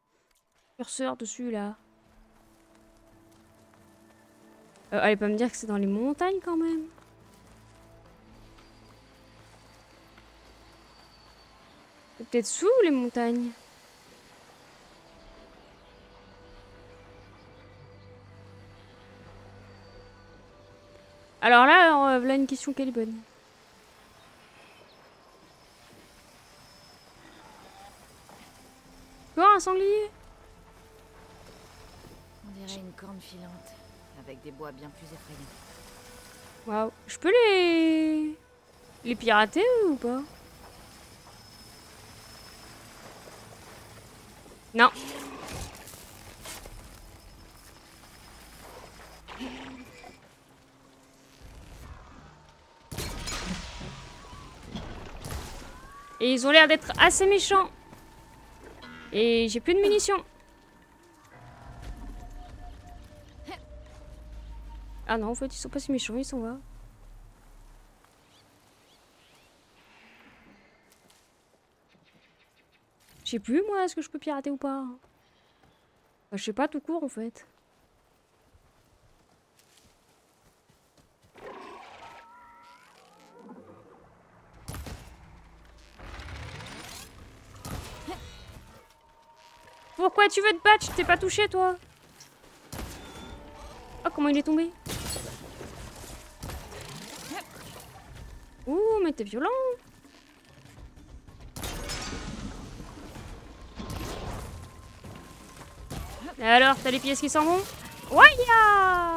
curseur dessus, là? Allez pas me dire que c'est dans les montagnes, quand même. C'est peut-être sous les montagnes. Alors là, voilà une question qu'elle est bonne. Encore un sanglier? On dirait une corne filante, avec des bois bien plus effrayants. Waouh, je peux les pirater ou pas? Non. Et ils ont l'air d'être assez méchants. Et j'ai plus de munitions. Ah non, en fait, ils sont pas si méchants, ils s'en vont. Je sais plus, moi, est-ce que je peux pirater ou pas. Bah, je sais pas tout court, en fait. Pourquoi tu veux te battre? Je t'ai pas touché, toi. Oh, comment il est tombé? Ouh, mais t'es violent. Alors, t'as les pièces qui s'en vont? Ouaïa!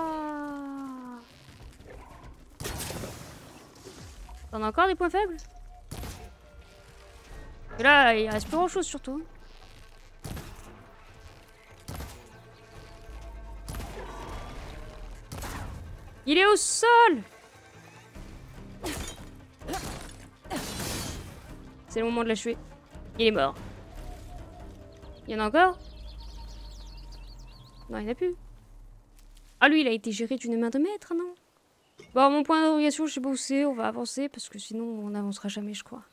T'en as encore des points faibles? Et là, il reste plus grand chose, surtout. Il est au sol! C'est le moment de l'achever. Il est mort. Il y en a encore? Non, il n'y en a plus. Ah, lui, il a été géré d'une main de maître, non? Bon, mon point d'interrogation, je sais pas où c'est. On va avancer parce que sinon, on n'avancera jamais, je crois.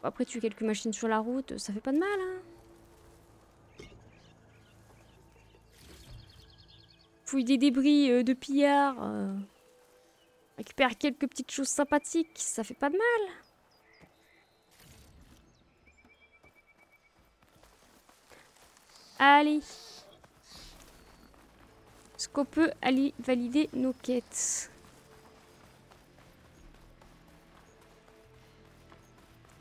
Bon, après, tuer quelques machines sur la route, ça fait pas de mal, hein? Fouille des débris de pillards, récupère quelques petites choses sympathiques, ça fait pas de mal. Allez. Est-ce qu'on peut aller valider nos quêtes?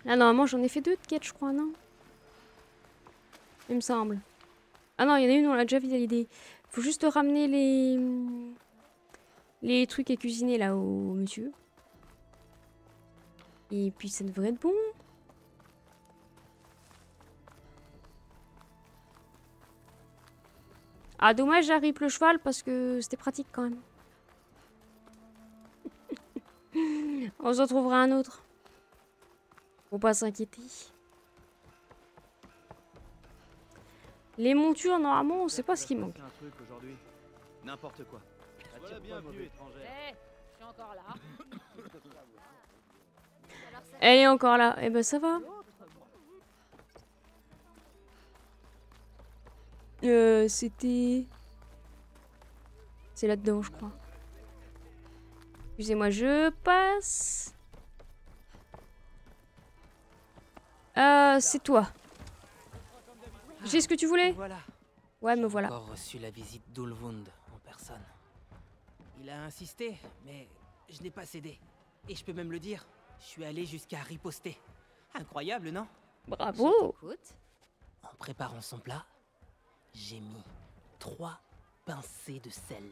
Là, normalement, j'en ai fait 2 de quêtes, je crois, non? Il me semble. Ah non, il y en a une, on l'a déjà validée. Faut juste ramener les trucs à cuisiner là au monsieur. Et puis ça devrait être bon. Ah dommage, j'arrive le cheval parce que c'était pratique quand même. On se retrouvera un autre. Faut pas s'inquiéter. Les montures, normalement, on sait pas ce qui manque. N'importe quoi. Voilà, bienvenue, étrangère. Hey, je suis encore là. Elle est encore là. Eh ben, ça va. C'était... C'est là-dedans, je crois. Excusez-moi, je passe. C'est toi. J'ai ce que tu voulais? Voilà. Ouais, me voilà. J'ai encore reçu la visite d'Ulvund en personne. Il a insisté, mais je n'ai pas cédé. Et je peux même le dire, je suis allé jusqu'à riposter. Incroyable, non? Bravo. En préparant son plat, j'ai mis 3 pincées de sel.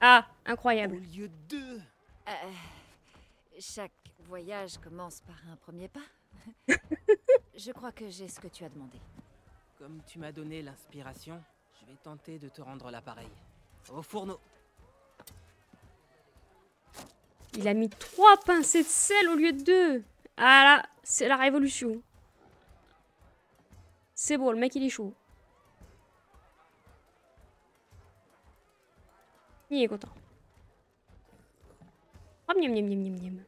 Ah, incroyable. Au lieu de 2. Chaque voyage commence par un premier pas. Je crois que j'ai ce que tu as demandé. Comme tu m'as donné l'inspiration, je vais tenter de te rendre l'appareil. Au fourneau. Il a mis 3 pincées de sel au lieu de 2. Ah là, c'est la révolution. C'est beau, le mec il est chaud. Il est content. Oh, miam, miam, miam, miam, miam.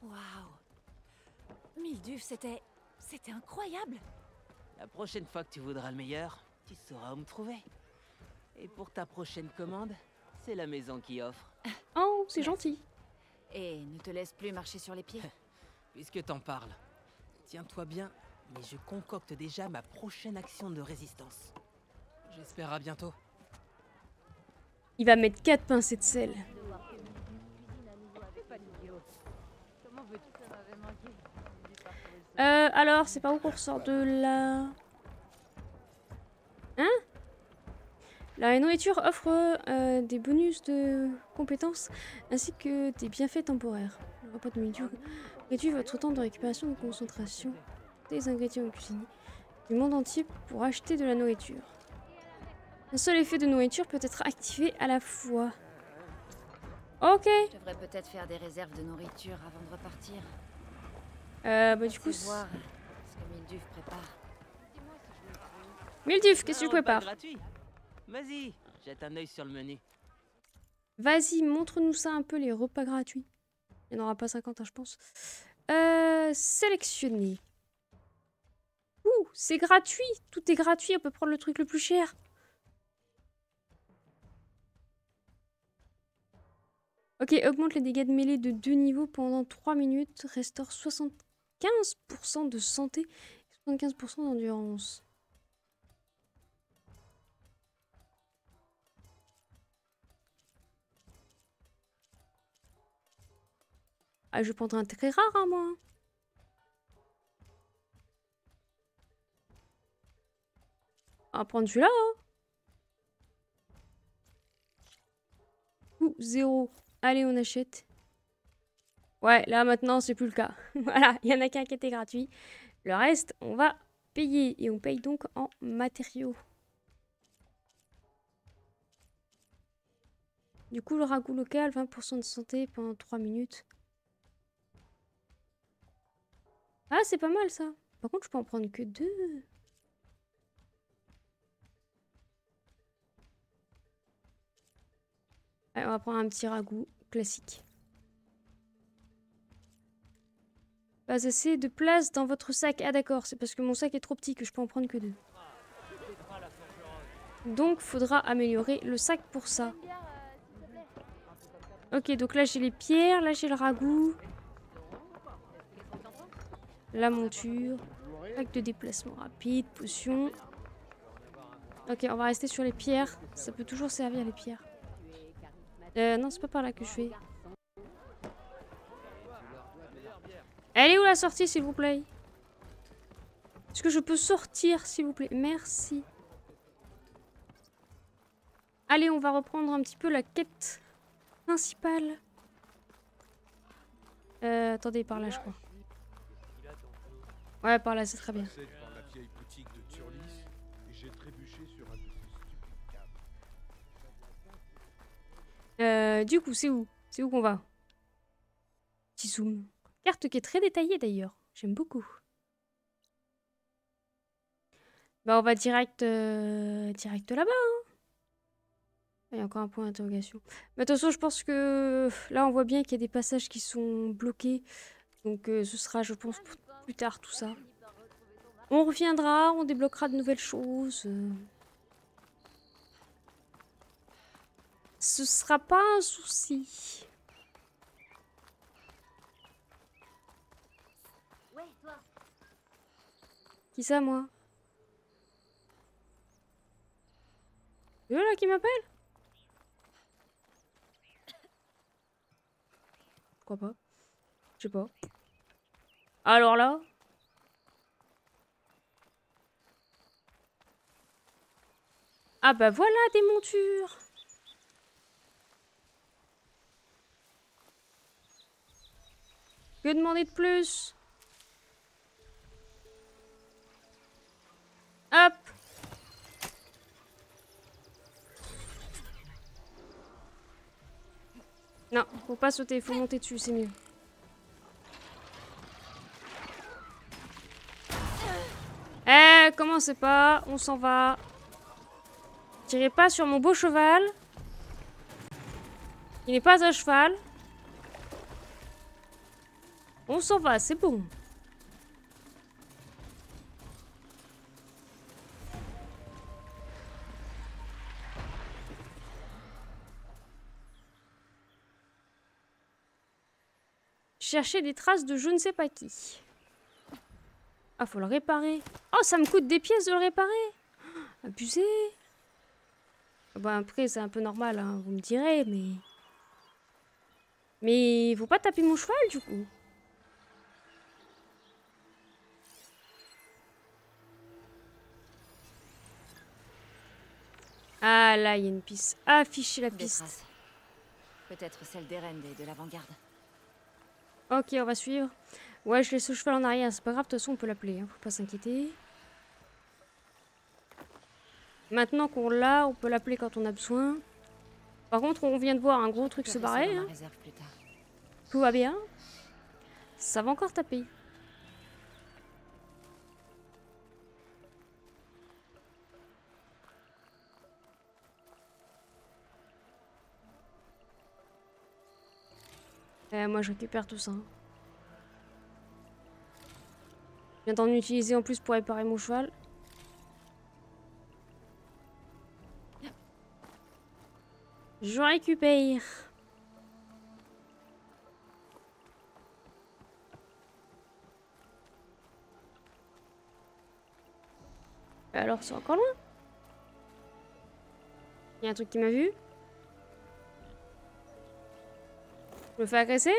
Waouh. Mildouf, c'était incroyable. La prochaine fois que tu voudras le meilleur, tu sauras où me trouver. Et pour ta prochaine commande, c'est la maison qui offre. Oh, c'est gentil. Et ne te laisse plus marcher sur les pieds. Puisque t'en parles, tiens-toi bien, mais je concocte déjà ma prochaine action de résistance. J'espère à bientôt. Il va mettre 4 pincées de sel. Alors, c'est pas où qu'on ressort de là? Hein? La nourriture offre des bonus de compétences ainsi que des bienfaits temporaires. Le repas de nourriture réduit votre temps de récupération et de concentration des ingrédients cuisinés du monde entier pour acheter de la nourriture. Un seul effet de nourriture peut être activé à la fois. Ok. Je devrais peut-être faire des réserves de nourriture avant de repartir. Bah du coup... voir ce que Mildouf prépare. Mildouf, qu'est-ce que tu prépares? Vas-y, jette un œil sur le menu. Vas-y, montre-nous ça un peu, les repas gratuits. Il n'y en aura pas 50, hein, je pense. Sélectionner. Ouh, c'est gratuit. Tout est gratuit, on peut prendre le truc le plus cher. Ok, augmente les dégâts de mêlée de 2 niveaux pendant 3 minutes. Restaure 75% de santé et 75% d'endurance. Ah, je prendrai un très rare, hein, moi. On va prendre celui-là. Hein. Ouh, 0. Allez, on achète. Ouais, là, maintenant, c'est plus le cas. Voilà, il y en a qu'un qui était gratuit. Le reste, on va payer. Et on paye donc en matériaux. Du coup, le ragoût local, 20% de santé pendant 3 minutes. Ah, c'est pas mal ça. Par contre, je peux en prendre que 2. Allez, on va prendre un petit ragoût classique. Pas assez de place dans votre sac. Ah d'accord, c'est parce que mon sac est trop petit que je peux en prendre que 2. Donc, faudra améliorer le sac pour ça. Ok, donc là j'ai les pierres, là j'ai le ragoût. La monture, pack de déplacement rapide, potion. Ok, on va rester sur les pierres. Ça peut toujours servir, les pierres. Non, c'est pas par là que je vais. Elle est où la sortie, s'il vous plaît? Est-ce que je peux sortir, s'il vous plaît? Merci. Allez, on va reprendre un petit peu la quête principale. Attendez, par là, je crois. Ouais, par là, c'est très bien. Du coup, c'est où? C'est où qu'on va? Petit zoom. Carte qui est très détaillée d'ailleurs. J'aime beaucoup. Bah, on va direct, direct là-bas. Hein. Il y a encore un point d'interrogation. Mais attention, je pense que là, on voit bien qu'il y a des passages qui sont bloqués. Donc, ce sera, je pense, pour plus tard tout ça. On reviendra, on débloquera de nouvelles choses. Ce sera pas un souci. Qui ça, moi? C'est là qui m'appelle? Je crois pas. Je sais pas. Alors là. Ah bah voilà des montures. Que demander de plus? Hop. Non, faut pas sauter, faut monter dessus, c'est mieux. Commencez pas, on s'en va. Tirez pas sur mon beau cheval. Il n'est pas à cheval. On s'en va, c'est bon. Chercher des traces de je ne sais pas qui. Ah, faut le réparer. Oh, ça me coûte des pièces de le réparer. Abusé. Bah après c'est un peu normal, hein, vous me direz, mais... Mais faut pas taper mon cheval du coup. Ah là, il y a une piste. Afficher la piste. Peut-être celle d'Érend et de l'avant-garde. Ok, on va suivre. Ouais, je laisse le cheval en arrière, c'est pas grave, de toute façon on peut l'appeler, hein, faut pas s'inquiéter. Maintenant qu'on l'a, on peut l'appeler quand on a besoin. Par contre, on vient de voir un gros truc se barrer. Hein. Tout va bien. Ça va encore taper. Moi, je récupère tout ça. Je viens d'en utiliser en plus pour réparer mon cheval. Je récupère. Alors, c'est encore loin. Il y a un truc qui m'a vu. Je me fais agresser?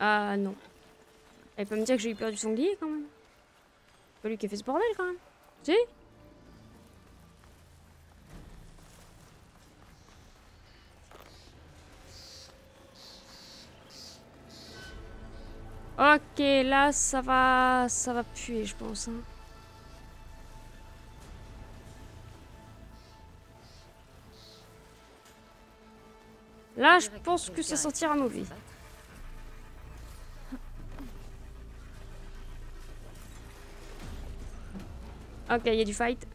Ah non. Elle peut me dire que j'ai eu peur du sanglier quand même. C'est pas lui qui a fait ce bordel quand même. Si? Ok, là ça va puer je pense. Hein. Là je pense que ça sortira mauvais. Ok, il y a du fight.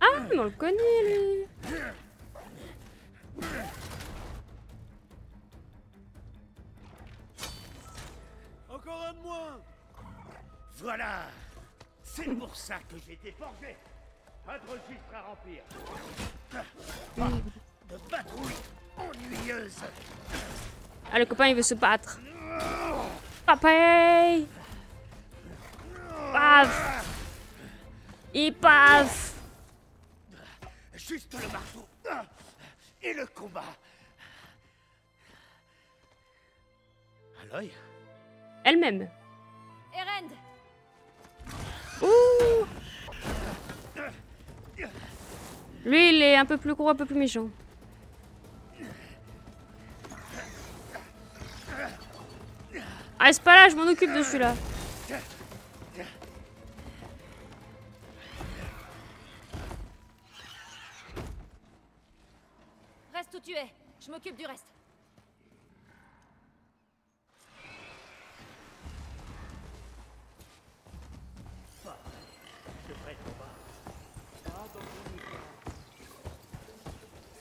Ah, mais on le connaît, lui. Encore un de moins. Voilà. C'est pour ça que j'ai été forgé. Pas de registre à remplir. Pas de patrouille ennuyeuse. Ah, le copain, il veut se battre. Papay! Paf! Et paf! Juste le marteau et le combat. Aloy? Elle-même. Érend! Ouh! Lui, il est un peu plus gros, un peu plus méchant. Reste pas là, je m'en occupe de celui-là. Reste où tu es, je m'occupe du reste.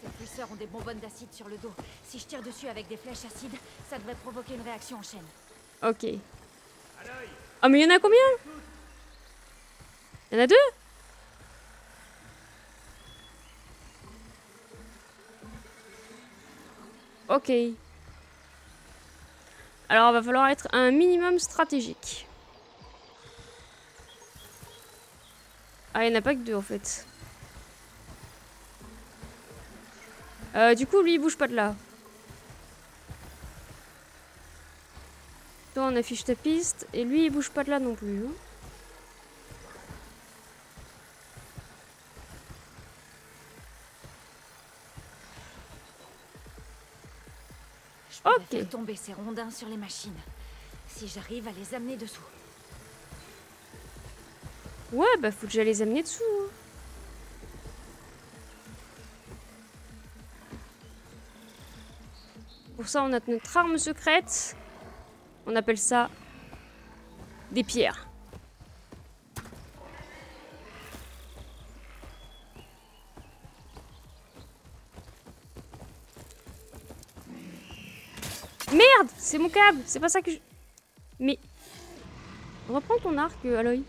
Ces pulseurs ont des bonbonnes d'acide sur le dos. Si je tire dessus avec des flèches acides, ça devrait provoquer une réaction en chaîne. Ok. Ah, oh, mais il y en a combien? Il y en a deux? Ok. Alors, il va falloir être un minimum stratégique. Ah, il n'y en a pas que deux, en fait. Du coup, lui, il bouge pas de là. Toi, on affiche ta piste, et lui, il bouge pas de là non plus. Hein. Je peux faire tomber ces rondins sur les machines, si j'arrive à les amener dessous. Ouais, bah faut déjà les amener dessous. Hein. Pour ça, on a notre arme secrète. On appelle ça des pierres. Merde, c'est mon câble, c'est pas ça que je... Mais... Reprends ton arc, Aloy.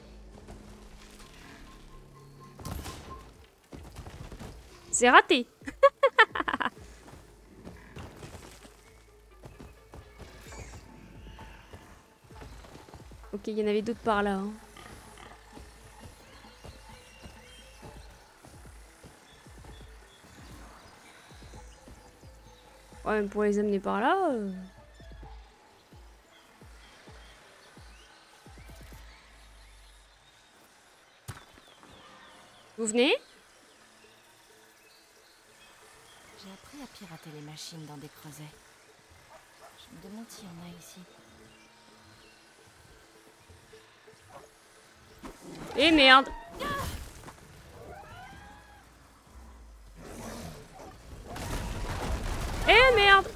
C'est raté. Ok, il y en avait d'autres par là. Hein. Ouais, même pour les amener par là. Vous venez? J'ai appris à pirater les machines dans des creusets. Je me demande s'il y en a ici. Eh merde! Eh merde!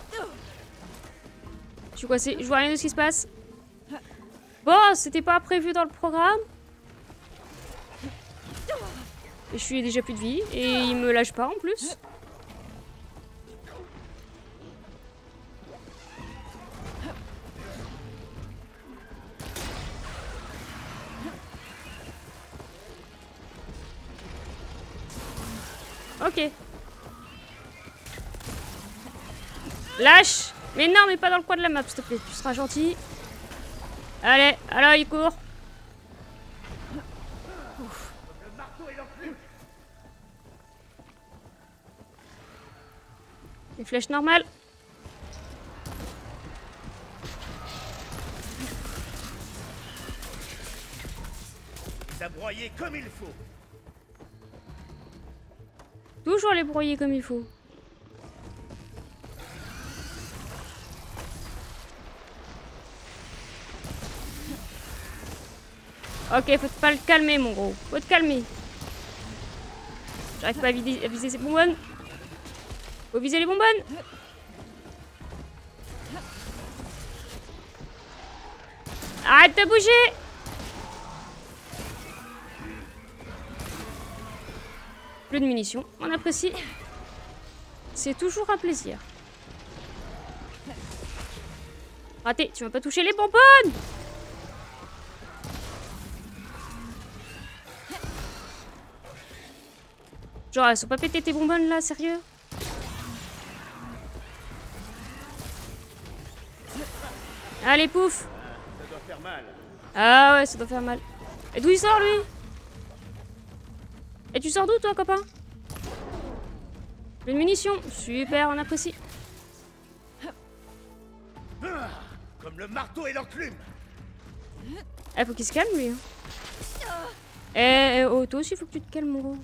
Je suis coincée, je vois rien de ce qui se passe. Bon, c'était pas prévu dans le programme. Je suis déjà plus de vie et il me lâche pas en plus. Ok. Lâche! Mais non, mais pas dans le coin de la map, s'il te plaît. Tu seras gentil. Allez, alors il court. Ouf. Les flèches normales. Il a broyé comme il faut. Toujours les broyer comme il faut. Ok, faut pas le calmer mon gros. Faut te calmer. J'arrive pas à viser ces bonbonnes. Faut viser les bonbonnes. Arrête de bouger. Plus de munitions, on apprécie. C'est toujours un plaisir. Raté, tu vas pas toucher les bonbonnes. Genre, elles sont pas pétées tes bonbonnes là, sérieux? Allez, pouf! Ça doit faire mal. Ah ouais, ça doit faire mal. Et d'où il sort lui? Et tu sors d'où toi, copain? Une munition, super, on apprécie. Comme le marteau et l'enclume. Ah, faut qu'il se calme lui. Eh, oh, toi aussi, faut que tu te calmes, mon gros.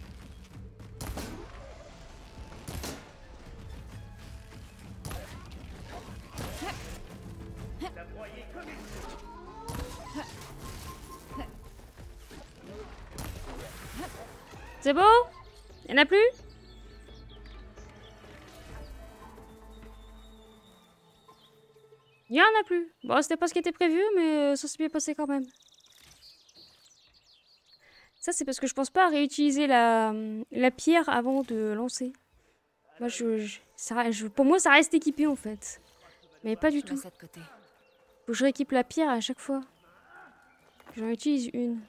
C'est bon? Y'en a plus? Y'en a plus. Bon, c'était pas ce qui était prévu, mais ça s'est bien passé quand même. Ça, c'est parce que je pense pas à réutiliser la pierre avant de lancer. Moi, pour moi, ça reste équipé en fait. Mais pas du tout. Faut que je rééquipe la pierre à chaque fois. J'en utilise une.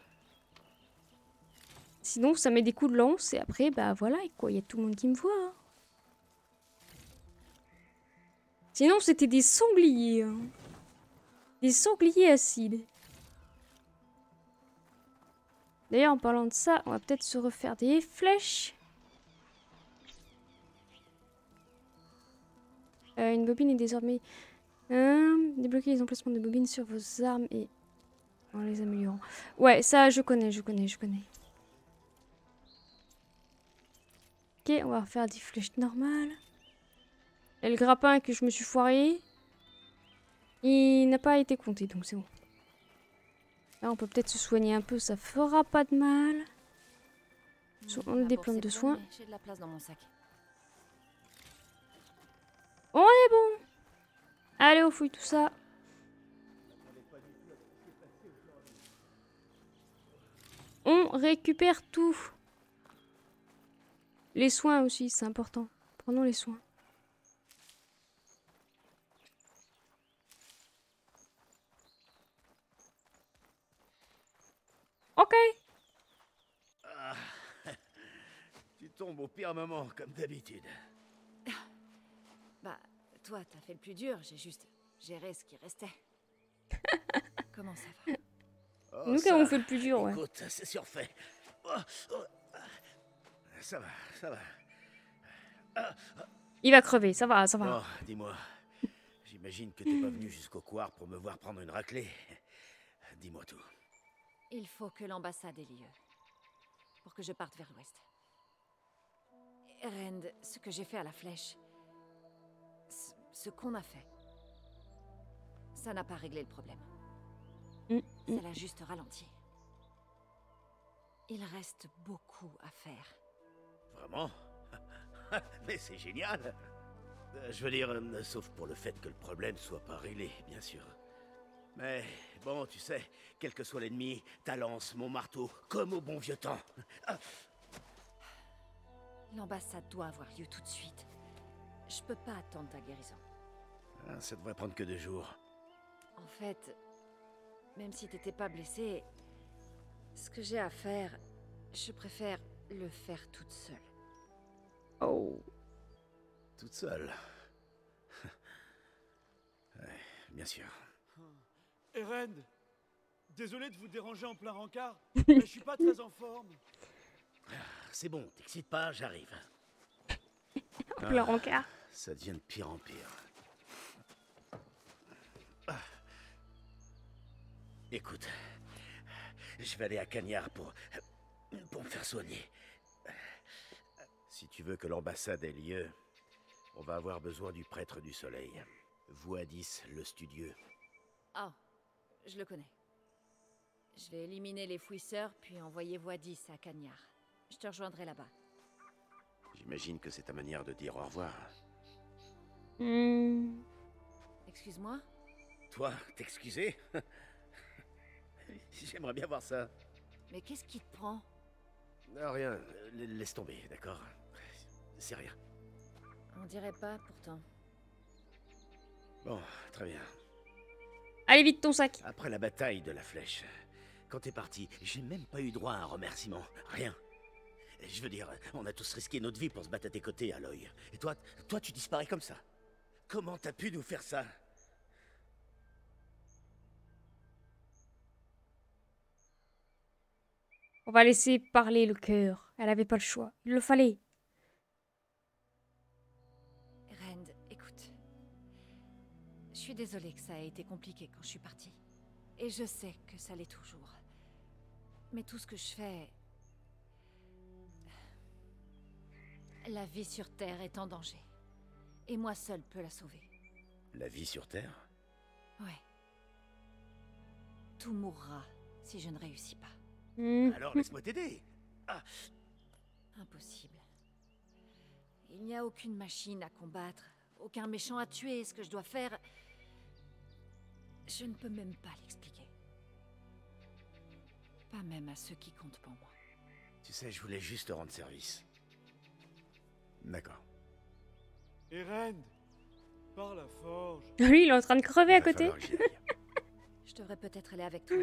Sinon, ça met des coups de lance et après, bah voilà, quoi, il y a tout le monde qui me voit. Hein. Sinon, c'était des sangliers. Hein. Des sangliers acides. D'ailleurs, en parlant de ça, on va peut-être se refaire des flèches. Une bobine est désormais... débloquez les emplacements de bobines sur vos armes et... en les améliorant. Ouais, ça, je connais. Ok, on va refaire des flèches normales. Et le grappin que je me suis foiré, il n'a pas été compté, donc c'est bon. Là, on peut peut-être se soigner un peu, ça fera pas de mal. On a des plantes de soins. J'ai de la place dans mon sac. On est bon. Allez, on fouille tout ça. On récupère tout. Les soins aussi, c'est important. Prenons les soins. Ok. Ah, tu tombes au pire moment, comme d'habitude. Bah, toi, t'as fait le plus dur. J'ai juste géré ce qui restait. Comment ça va? Nous qui avons fait le plus dur, ouais. Écoute, c'est surfait. Ça va, ça va. Il va crever, ça va, ça va. Oh, dis-moi, j'imagine que t'es pas venu jusqu'au couard pour me voir prendre une raclée. Dis-moi tout. Il faut que l'ambassade ait lieu. Pour que je parte vers l'ouest. Érend, ce que j'ai fait à la flèche... Ce qu'on a fait... Ça n'a pas réglé le problème. Ça l'a juste ralenti. Il reste beaucoup à faire. Vraiment ? Mais c'est génial. Je veux dire, sauf pour le fait que le problème soit pas réglé, bien sûr. Mais bon, tu sais, quel que soit l'ennemi, ta lance, mon marteau, comme au bon vieux temps. L'ambassade doit avoir lieu tout de suite. Je peux pas attendre ta guérison. Ah, ça devrait prendre que 2 jours. En fait, même si t'étais pas blessée, ce que j'ai à faire, je préfère le faire toute seule. Oh. Toute seule. Ouais, bien sûr. Érend, désolé de vous déranger en plein rencard, mais je suis pas très en forme. C'est bon, t'excites pas, j'arrive. En plein rencard. Ça devient de pire en pire. Écoute, je vais aller à Cagnard pour me faire soigner. Si tu veux que l'ambassade ait lieu, on va avoir besoin du prêtre du soleil. Voidis le studieux. Ah, oh, je le connais. Je vais éliminer les fouisseurs, puis envoyer Voidis à Cagnard. Je te rejoindrai là-bas. J'imagine que c'est ta manière de dire au revoir. Excuse-moi? Toi, t'excuser? J'aimerais bien voir ça. Mais qu'est-ce qui te prend? Ah, rien, laisse tomber, d'accord? C'est rien. On dirait pas, pourtant. Bon, très bien. Allez vite ton sac. Après la bataille de la flèche, quand t'es parti, j'ai même pas eu droit à un remerciement. Rien. Je veux dire, on a tous risqué notre vie pour se battre à tes côtés, Aloy. Et toi tu disparais comme ça. Comment t'as pu nous faire ça? On va laisser parler le cœur. Elle avait pas le choix. Il le fallait. Érend, écoute. Je suis désolée que ça ait été compliqué quand je suis partie. Et je sais que ça l'est toujours. Mais tout ce que je fais... La vie sur Terre est en danger. Et moi seule peux la sauver. La vie sur Terre? Ouais. Tout mourra si je ne réussis pas. Alors laisse-moi t'aider. Impossible. Il n'y a aucune machine à combattre, aucun méchant à tuer. Ce que je dois faire, je ne peux même pas l'expliquer. Pas même à ceux qui comptent pour moi. Tu sais, je voulais juste te rendre service. D'accord. Érend, par la forge. Lui, il est en train de crever à côté. Je devrais peut-être aller avec toi.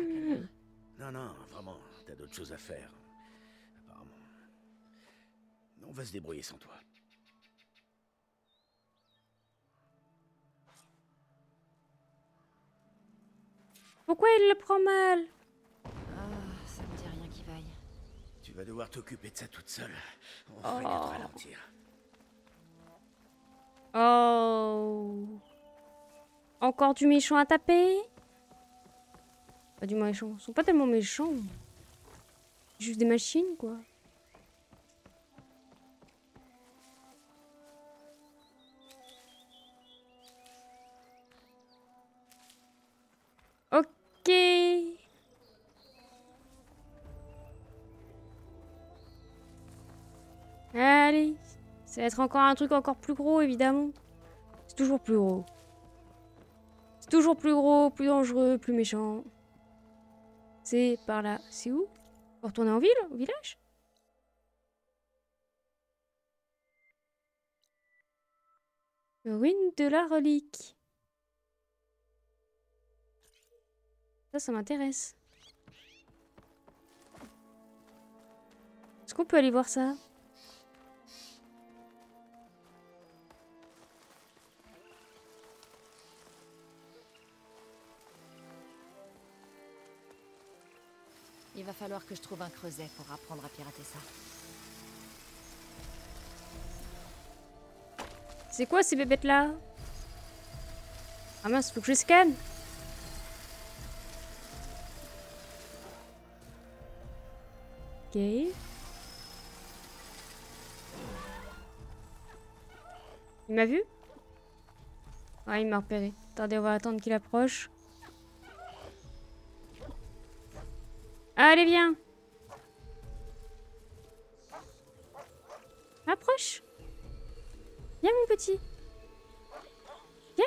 Non, vraiment, t'as d'autres choses à faire. Apparemment. On va se débrouiller sans toi. Pourquoi il le prend mal? Ça me dit rien qui vaille. Tu vas devoir t'occuper de ça toute seule. On va essayer de ralentir. Oh. Encore du méchant à taper? Pas du méchant. Ils sont pas tellement méchants. Juste des machines, quoi. Ok. Allez. Ça va être encore un truc encore plus gros, évidemment. C'est toujours plus gros. C'est toujours plus gros, plus dangereux, plus méchant. C'est par là. C'est où? On retourne en ville? Au village? Ruine de la relique. Ça m'intéresse. Est-ce qu'on peut aller voir ça? falloir que je trouve un creuset pour apprendre à pirater ça. C'est quoi ces bébêtes là? Ah mince, faut que je scanne. Ok. Il m'a vu? Ouais, il m'a repéré. Attendez, on va attendre qu'il approche. Allez, viens. Approche. Viens, mon petit. Viens.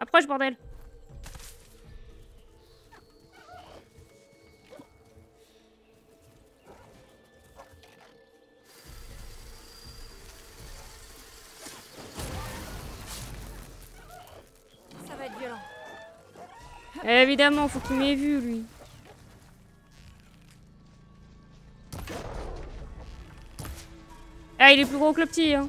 Approche, bordel. Ça va être violent. Évidemment, faut qu'il m'ait vu, lui. Ah, il est plus gros que le petit, hein.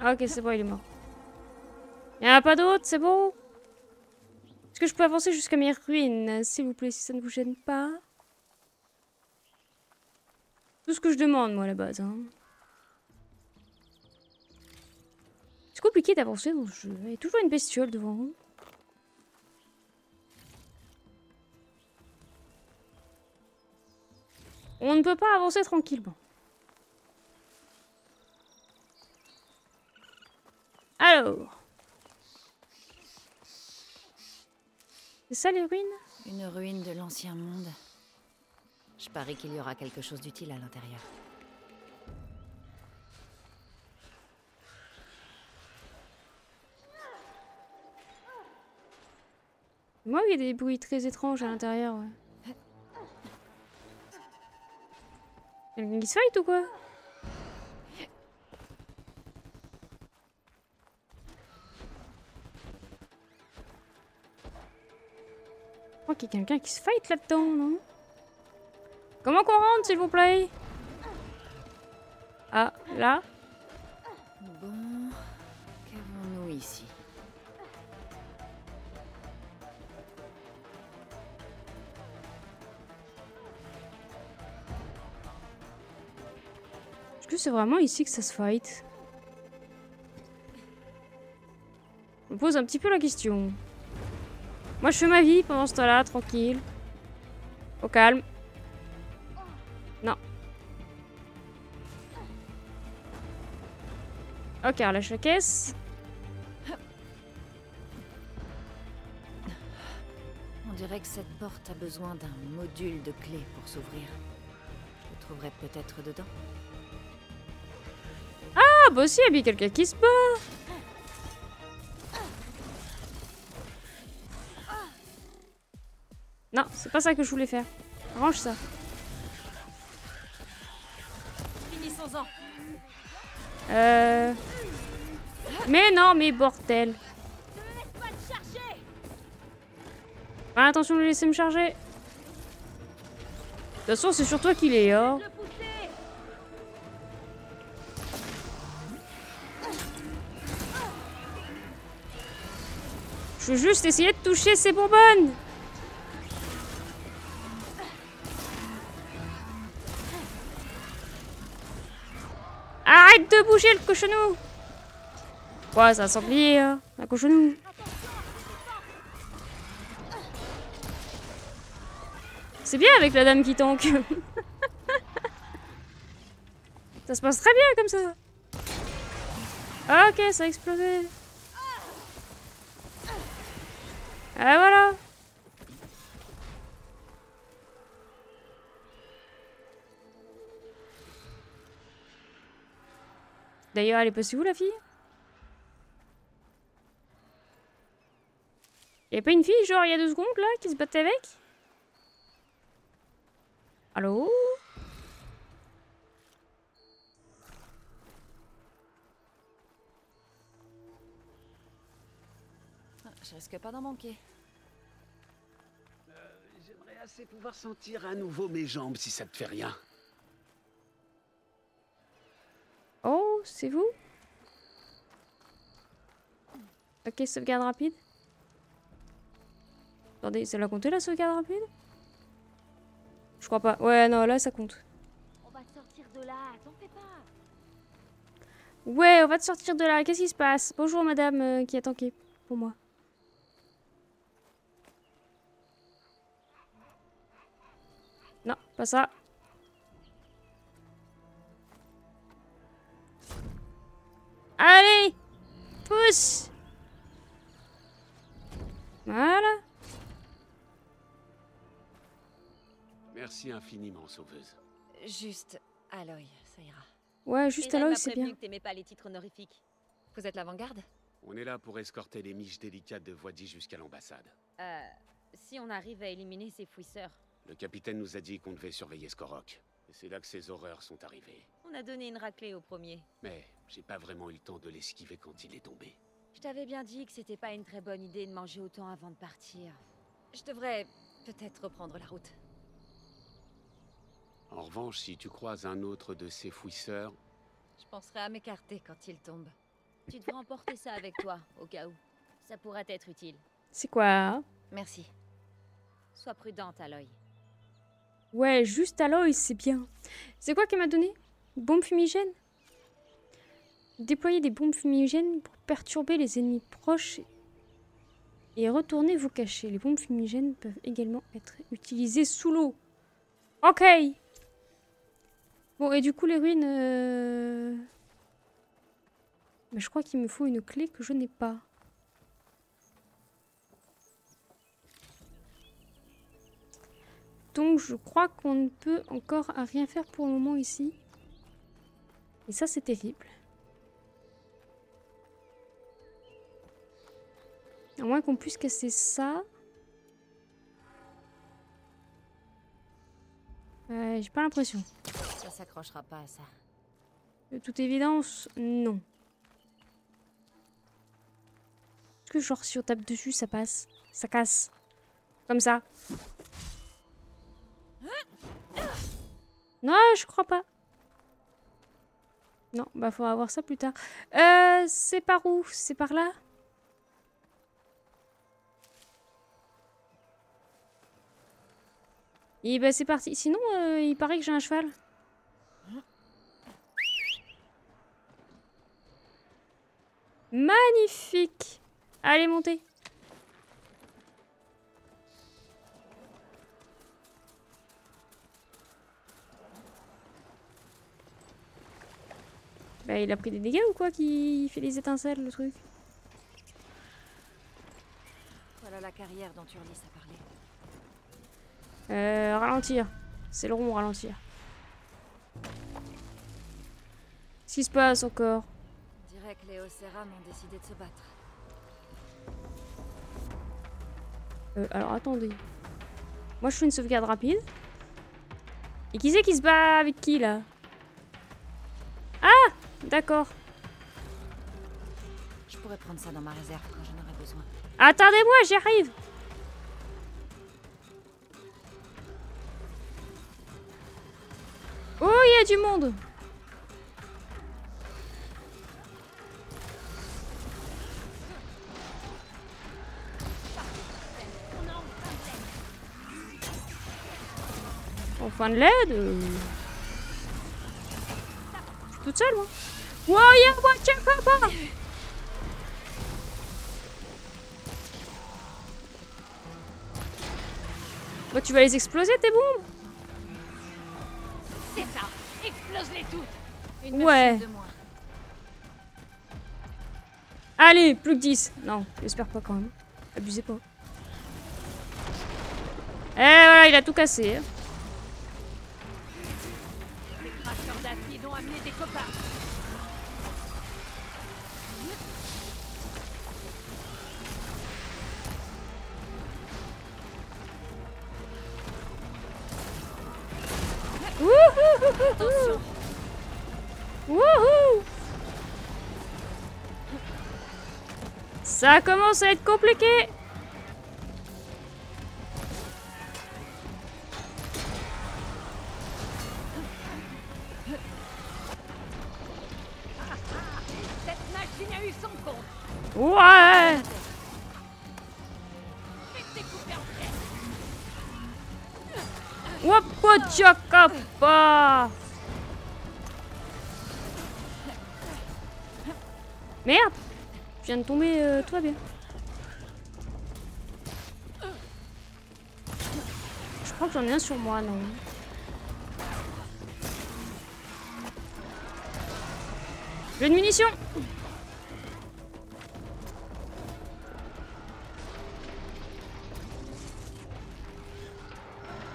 Ah, ok, c'est bon, il est mort. Il n'y en a pas d'autres, c'est bon. Est-ce que je peux avancer jusqu'à mes ruines, s'il vous plaît, si ça ne vous gêne pas? Tout ce que je demande, moi, à la base, hein. C'est compliqué d'avancer dans ce jeu. Il y a toujours une bestiole devant nous. On ne peut pas avancer tranquillement. Alors. C'est ça, les ruines? Une ruine de l'ancien monde. Je parie qu'il y aura quelque chose d'utile à l'intérieur. Moi, il y a des bruits très étranges à l'intérieur, ouais. Quelqu'un qui se fight ou quoi? Je crois qu'il y a quelqu'un qui se fight là-dedans, non? Comment qu'on rentre, s'il vous plaît? Ah, là. Bon, qu'avons-nous ici? Est-ce que c'est vraiment ici que ça se fight? On pose un petit peu la question. Moi, je fais ma vie pendant ce temps-là, tranquille. Au calme. Ok, on lâche la caisse. On dirait que cette porte a besoin d'un module de clé pour s'ouvrir. Je le trouverai peut-être dedans. Ah, bah aussi, il y a quelqu'un qui se bat. Non, c'est pas ça que je voulais faire. Range ça. Finissons-en. Mais non, mais bordel. Ah, attention de le laisser me charger. De toute façon, c'est sur toi qu'il est, hein. Je veux juste essayer de toucher ces bonbonnes. Arrête de bouger, le cochonou. Ouais, ça semble lié, hein, la cochonou. C'est bien avec la dame qui tank. Ça se passe très bien comme ça. Ah, ok, ça a explosé. Ah, voilà. D'ailleurs, elle est passée où, la fille? Y'a pas une fille, genre, il y a 2 secondes, là, qui se battait avec? Allô? Je risque pas d'en manquer. J'aimerais assez pouvoir sentir à nouveau mes jambes, si ça te fait rien. C'est vous? Ok, sauvegarde rapide. Attendez, ça l'a compté la sauvegarde rapide? Je crois pas. Ouais, non, là ça compte. On va te sortir de là, t'en fais pas. Ouais, on va te sortir de là. Qu'est-ce qui se passe? Bonjour madame qui a tanké pour moi. Non, pas ça. Allez! Pousse! Voilà. Merci infiniment, sauveuse. Juste Aloy, ça ira. Ouais, juste Aloy, c'est bien. T'aimais pas les titres honorifiques. Vous êtes l'avant-garde? On est là pour escorter les miches délicates de Voidis jusqu'à l'ambassade. Si on arrive à éliminer ces fouisseurs. Le capitaine nous a dit qu'on devait surveiller Skorok. Et c'est là que ces horreurs sont arrivées. On a donné une raclée au premier. Mais j'ai pas vraiment eu le temps de l'esquiver quand il est tombé. Je t'avais bien dit que c'était pas une très bonne idée de manger autant avant de partir. Je devrais peut-être reprendre la route. En revanche, si tu croises un autre de ces fouisseurs... Je penserai à m'écarter quand il tombe. Tu devrais emporter ça avec toi, au cas où. Ça pourrait être utile. C'est quoi? Merci. Sois prudente, Aloy. Ouais, juste Aloy, c'est bien. C'est quoi qu'elle m'a donné? Bombe fumigène? Déployez des bombes fumigènes pour perturber les ennemis proches et retournez vous cacher. Les bombes fumigènes peuvent également être utilisées sous l'eau. Ok. Bon, et du coup, les ruines... Mais je crois qu'il me faut une clé que je n'ai pas. Donc, je crois qu'on ne peut encore rien faire pour le moment ici. Et ça, c'est terrible. À moins qu'on puisse casser ça. J'ai pas l'impression. Ça s'accrochera pas à ça. De toute évidence, non. Est-ce que genre si on tape dessus, ça passe? Ça casse? Comme ça? Non, je crois pas. Non, bah faudra voir ça plus tard. C'est par où? C'est par là? Et bah c'est parti. Sinon, il paraît que j'ai un cheval. Magnifique. Allez, montez. Bah il a pris des dégâts ou quoi? Qui fait des étincelles, le truc? Voilà la carrière dont Turlis a parlé. Ralentir. C'est le rond, ralentir. Qu'est-ce qui se passe encore? On dirait que les Oseram ont décidé de se battre. Alors attendez. Moi je fais une sauvegarde rapide. Et qui c'est qui se bat avec qui là? Ah! D'accord. Je pourrais prendre ça dans ma réserve quand j'en aurai besoin. Attendez-moi, j'y arrive! Oh, il y a du monde! Enfin de l'aide! Je suis toute seule, moi! Wow, yeah, watch out, papa! Bah, tu vas les exploser, tes bombes! C'est ça, explose-les toutes. Une ouais. De moins. Allez, plus que 10. Non, j'espère pas quand même. Abusez pas. Eh voilà, il a tout cassé. Les cracheurs d'acide ont amené des copains. Wouhou! Wouhou! Ça commence à être compliqué. Ouais. Wapotchakapa. Merde. Je viens de tomber, tout va bien. Je crois que j'en ai un sur moi, non? J'ai de munitions.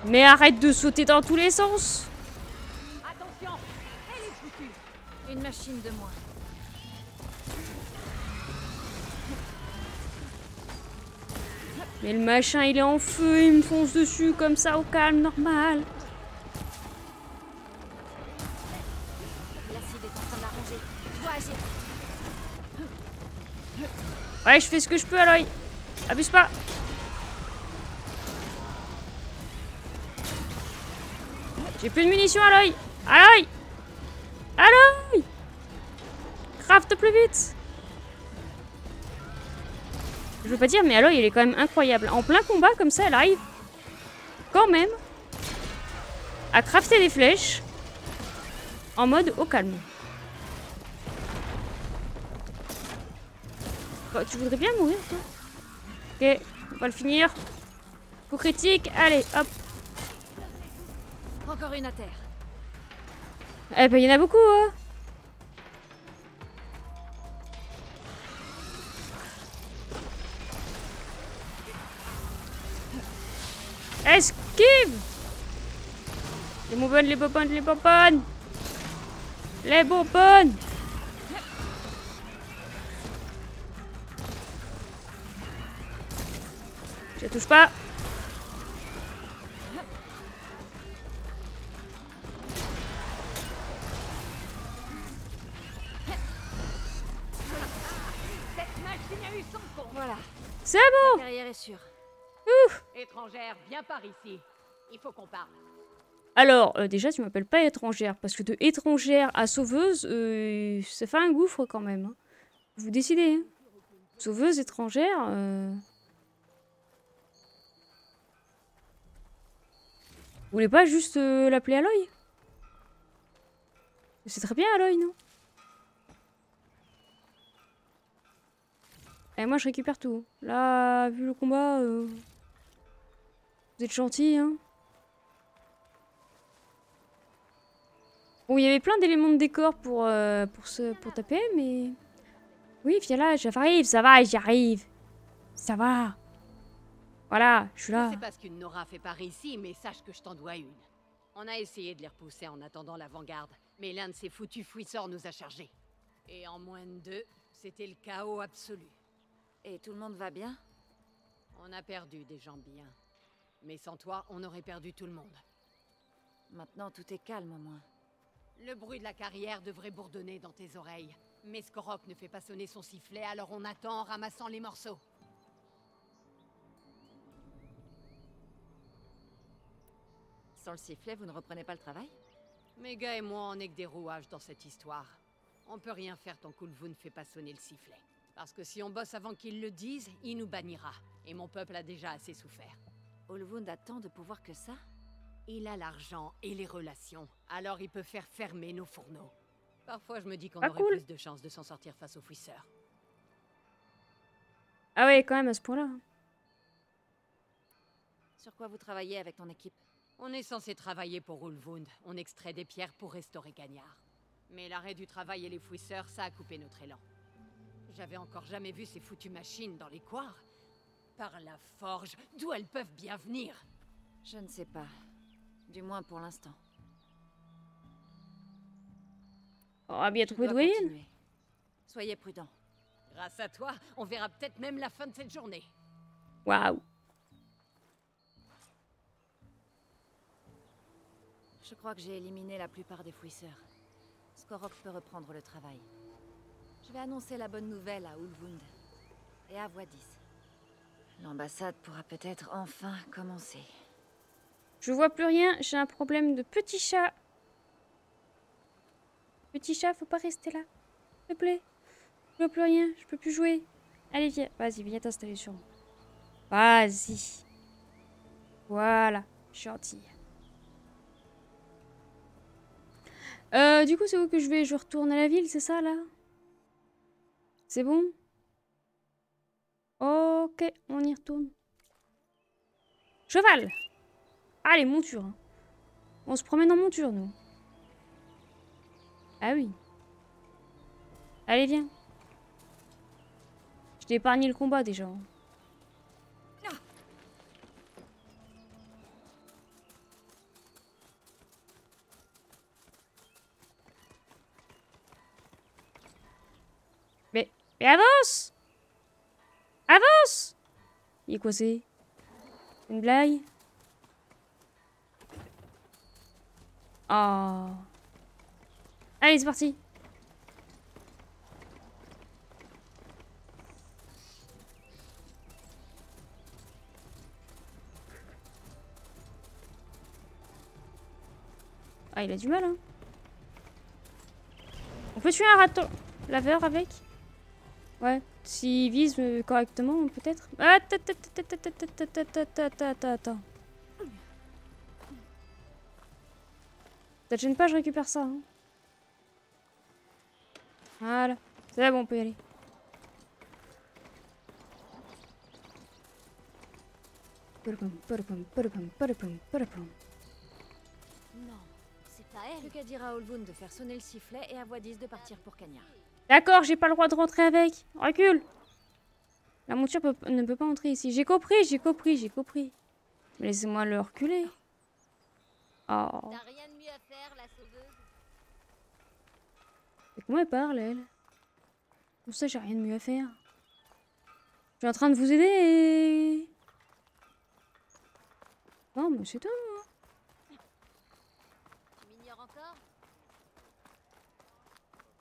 Mais arrête de sauter dans tous les sens. Attention, elle est foutue. Une machine de moins. Mais le machin, il est en feu, il me fonce dessus comme ça au calme, normal. L'acide est en train d'arranger. Tu dois agir. Ouais, je fais ce que je peux, Aloy. Abuse pas. J'ai plus de munitions, Aloy. Aloy. Aloy. Crafte plus vite. Je veux pas dire, mais Aloy, il est quand même incroyable. En plein combat, comme ça, elle arrive quand même à crafter des flèches en mode au calme. Bah, tu voudrais bien mourir, toi? Ok, on va le finir. Coup critique, allez, hop. Encore une à terre. Eh ben, il y en a beaucoup, hein. Esquive. Les bonbonnes, les bonbonnes, les bonbonnes. Les bonbonnes. Je la touche pas. Voilà. C'est bon. La carrière est sûre. Ouf. Étrangère, viens par ici. Il faut qu'on parle. Alors, déjà, tu m'appelles pas étrangère, parce que de étrangère à sauveuse, ça fait un gouffre quand même. Hein. Vous décidez. Hein. Sauveuse, étrangère. Vous voulez pas juste l'appeler Aloy? C'est très bien Aloy, non? Et moi, je récupère tout. Là, vu le combat. Vous êtes gentils, hein. Bon, il y avait plein d'éléments de décor pour taper, mais... Oui, viens là, j'arrive, ça va, j'y arrive. Ça va. Voilà, je suis là. Je sais pas ce qu'une Nora fait par ici, mais sache que je t'en dois une. On a essayé de les repousser en attendant l'avant-garde, mais l'un de ces foutus fouisseurs nous a chargés. Et en moins de deux, c'était le chaos absolu. Et tout le monde va bien? On a perdu des gens bien. Mais sans toi, on aurait perdu tout le monde. Maintenant, tout est calme au moins. Le bruit de la carrière devrait bourdonner dans tes oreilles. Mais Skorok ne fait pas sonner son sifflet, alors on attend en ramassant les morceaux. Sans le sifflet, vous ne reprenez pas le travail? Mes gars et moi, on est que des rouages dans cette histoire. On peut rien faire tant qu'Ulvund ne fait pas sonner le sifflet. Parce que si on bosse avant qu'il le dise, il nous bannira. Et mon peuple a déjà assez souffert. Ulvund a tant de pouvoir que ça? Il a l'argent et les relations, alors il peut faire fermer nos fourneaux. Parfois, je me dis qu'on aurait plus de chances de s'en sortir face aux fouisseurs. Ah ouais, quand même, à ce point-là. Sur quoi vous travaillez avec ton équipe? On est censé travailler pour Ulvund. On extrait des pierres pour restaurer Cagnard. Mais l'arrêt du travail et les fouisseurs, ça a coupé notre élan. J'avais encore jamais vu ces foutues machines dans les coires. Par la forge, d'où elles peuvent bien venir? Je ne sais pas. Du moins pour l'instant. On a bien trouvé de Wayne. Soyez prudents. Grâce à toi, on verra peut-être même la fin de cette journée. Waouh. Je crois que j'ai éliminé la plupart des fouisseurs. Skorok peut reprendre le travail. Je vais annoncer la bonne nouvelle à Ulvund et à Voidis. L'ambassade pourra peut-être enfin commencer. Je vois plus rien, j'ai un problème de petit chat. Petit chat, faut pas rester là. S'il te plaît. Je vois plus rien, je peux plus jouer. Allez, viens. Vas-y, viens t'installer sur moi. Vas-y. Voilà, je suis gentille. Du coup, c'est où que je vais? Je retourne à la ville, c'est ça, là? C'est bon? Ok, on y retourne. Cheval! Allez, monture. On se promène en monture, nous. Ah oui. Allez, viens. Je t'ai épargné le combat, déjà. Non. Mais avance! Avance! Il est coincé. Une blague? Oh. Allez, c'est parti. Ah, il a du mal, hein. On peut tuer un raton laveur avec? Ouais, s'il vise correctement, peut-être. Attends. Ça te gêne pas, je récupère ça. Hein. Voilà. C'est bon, on peut y aller. Non, c'est pas elle. Plus qu'à dire à Ulvund de faire sonner le sifflet et à Voidis de partir pour Cagnard. D'accord, j'ai pas le droit de rentrer avec. Recule. La monture ne peut pas entrer ici. J'ai compris. Mais laissez-moi le reculer. Oh. T'as rien de mieux à faire, la sauveuse. Et comment elle parle, elle? Pour ça, j'ai rien de mieux à faire. Je suis en train de vous aider et... Non, mais c'est toi, moi. Tu m'ignores encore?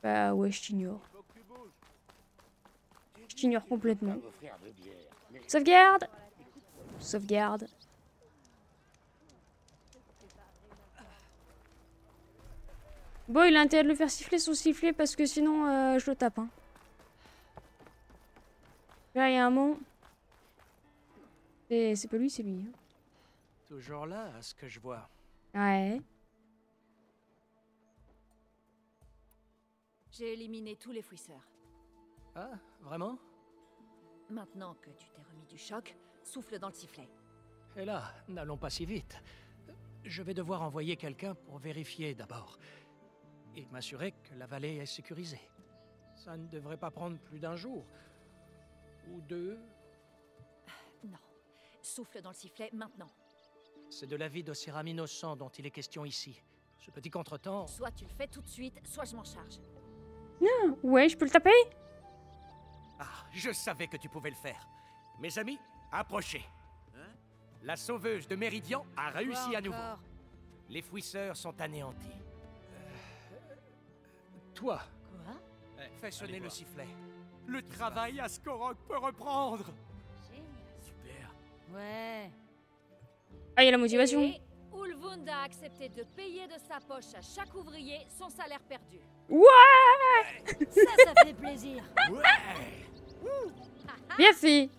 Bah ouais, je t'ignore. Je t'ignore complètement. Sauvegarde! Sauvegarde. Bon, il a intérêt de le faire siffler son sifflet parce que sinon je le tape. Hein. Là, il y a un mot. C'est pas lui, c'est lui. Hein. Toujours là, à ce que je vois. Ouais. J'ai éliminé tous les fouisseurs. Ah, vraiment? Maintenant que tu t'es remis du choc, souffle dans le sifflet. Et là, n'allons pas si vite. Je vais devoir envoyer quelqu'un pour vérifier d'abord. Et m'assurer que la vallée est sécurisée. Ça ne devrait pas prendre plus d'un jour. Ou deux. Non. Souffle dans le sifflet maintenant. C'est de la vie d'Oseram innocent dont il est question ici. Ce petit contretemps... Soit tu le fais tout de suite, soit je m'en charge. Non, ouais, je peux le taper. Ah, je savais que tu pouvais le faire. Mes amis, approchez. Hein? La sauveuse de Méridian a réussi à nouveau. Les fouisseurs sont anéantis. Toi. Quoi? Fais sonner le sifflet. Le travail à Skorok peut reprendre. Génial. Super. Ouais. Ah, il y a la motivation. Et Ulvund a accepté de payer de sa poche à chaque ouvrier son salaire perdu. Ouais. Ça fait plaisir. Ouais. Bien fait.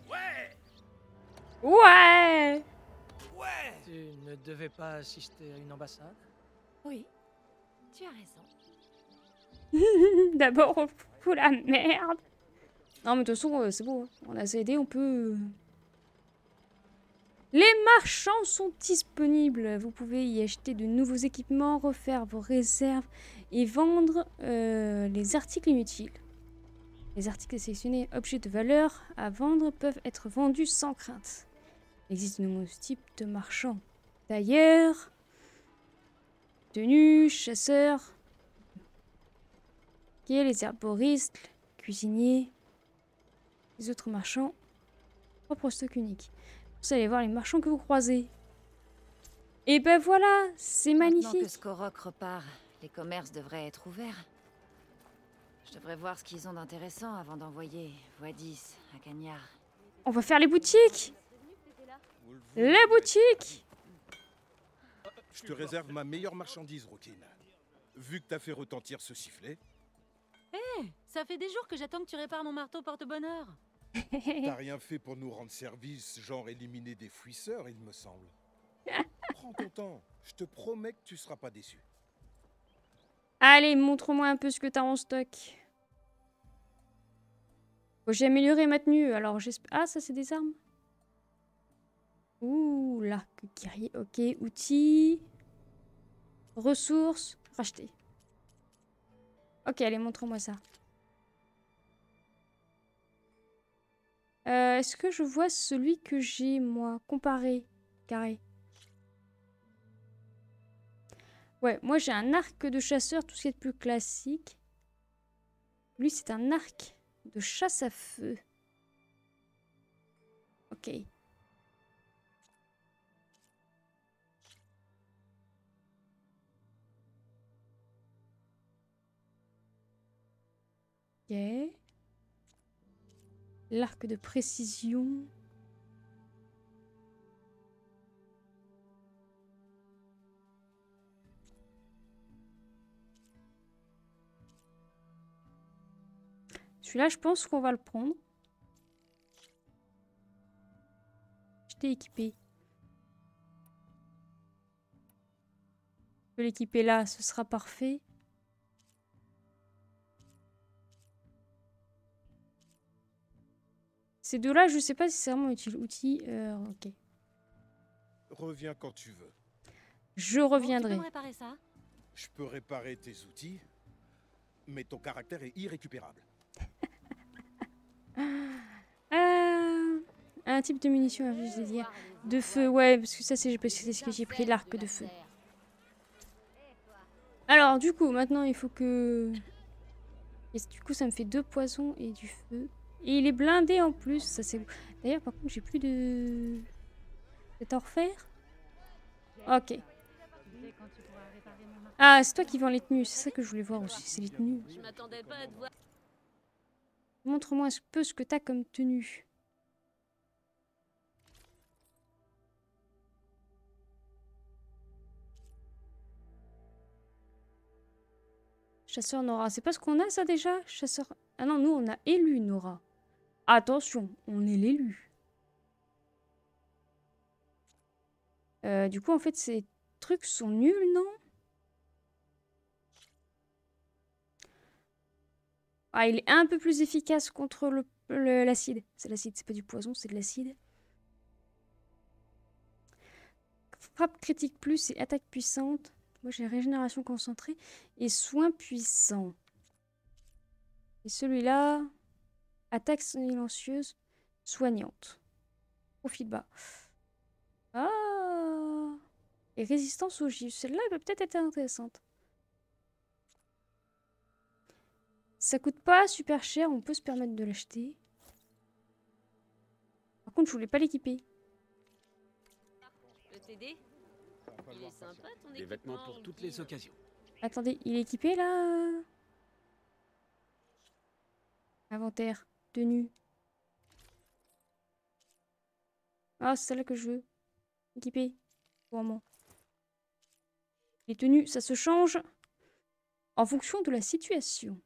Ouais. Ouais. Ouais. Tu ne devais pas assister à une ambassade? Oui. Tu as raison. D'abord, on fout la merde. Non, mais de toute façon, c'est beau. Hein. On a aidé, on peut... Les marchands sont disponibles. Vous pouvez y acheter de nouveaux équipements, refaire vos réserves et vendre les articles inutiles. Les articles sélectionnés, objets de valeur à vendre, peuvent être vendus sans crainte. Il existe de nombreux types de marchands. Tailleurs, tenues, chasseurs... les herboristes, cuisiniers, les autres marchands, propre stock unique. Vous allez voir les marchands que vous croisez. Et ben voilà, c'est magnifique. Maintenant que Skorok repart, les commerces devraient être ouverts. Je devrais voir ce qu'ils ont d'intéressant avant d'envoyer Voidis à Cagnard. On va faire les boutiques. Les boutiques. Je te réserve ma meilleure marchandise, Rokin. Vu que t'as fait retentir ce sifflet... Ça fait des jours que j'attends que tu répares mon marteau porte-bonheur. T'as rien fait pour nous rendre service, genre éliminer des fouisseurs, il me semble. Prends ton temps, je te promets que tu seras pas déçu. Allez, montre-moi un peu ce que t'as en stock. J'ai amélioré ma tenue, alors j'espère... Ah, ça c'est des armes. Ouh, l'arc guerrier, ok, outils... Ressources, racheter. Ok, allez, montre-moi ça. Est-ce que je vois celui que j'ai, moi? Comparé, carré. Ouais, moi j'ai un arc de chasseur, tout ce qui est plus classique. Lui, c'est un arc de chasse à feu. Ok. Ok. L'arc de précision. Celui-là, je pense qu'on va le prendre. Je t'ai équipé. Je peux l'équiper là, ce sera parfait. Ces deux-là, je sais pas si c'est vraiment utile. Outil, ok. Reviens quand tu veux. Je reviendrai. Tu peux me réparer ça ? Je peux réparer tes outils, mais ton caractère est irrécupérable. Un type de munitions, je veux dire. De feu, ouais, parce que ça, c'est ce que j'ai pris, l'arc de feu. Alors, du coup, maintenant, il faut que... Et du coup, ça me fait deux poisons et du feu. Et il est blindé en plus, ça c'est... D'ailleurs par contre j'ai plus de... C'est à refaire. Ok. Ah c'est toi qui vends les tenues, c'est ça que je voulais voir aussi, c'est les tenues. Montre-moi un peu ce que t'as comme tenue. Chasseur Nora, c'est pas ce qu'on a ça déjà? Chasseur... Ah non, nous on a élu Nora. Attention, on est l'élu. Du coup, en fait, ces trucs sont nuls, non? Ah, il est un peu plus efficace contre l'acide. C'est l'acide, c'est pas du poison, c'est de l'acide. Frappe critique plus et attaque puissante. Moi, j'ai régénération concentrée et soin puissant. Et celui-là... Attaque silencieuse, soignante. Profil bas. Ah! Et résistance au gifle. Celle-là, elle peut-être être intéressante. Ça coûte pas super cher, on peut se permettre de l'acheter. Par contre, je voulais pas l'équiper. Des vêtements pour toutes les occasions. Attendez, il est équipé là? Inventaire, tenue. Ah, c'est celle-là que je veux. Équiper. Vraiment. Les tenues, ça se change en fonction de la situation.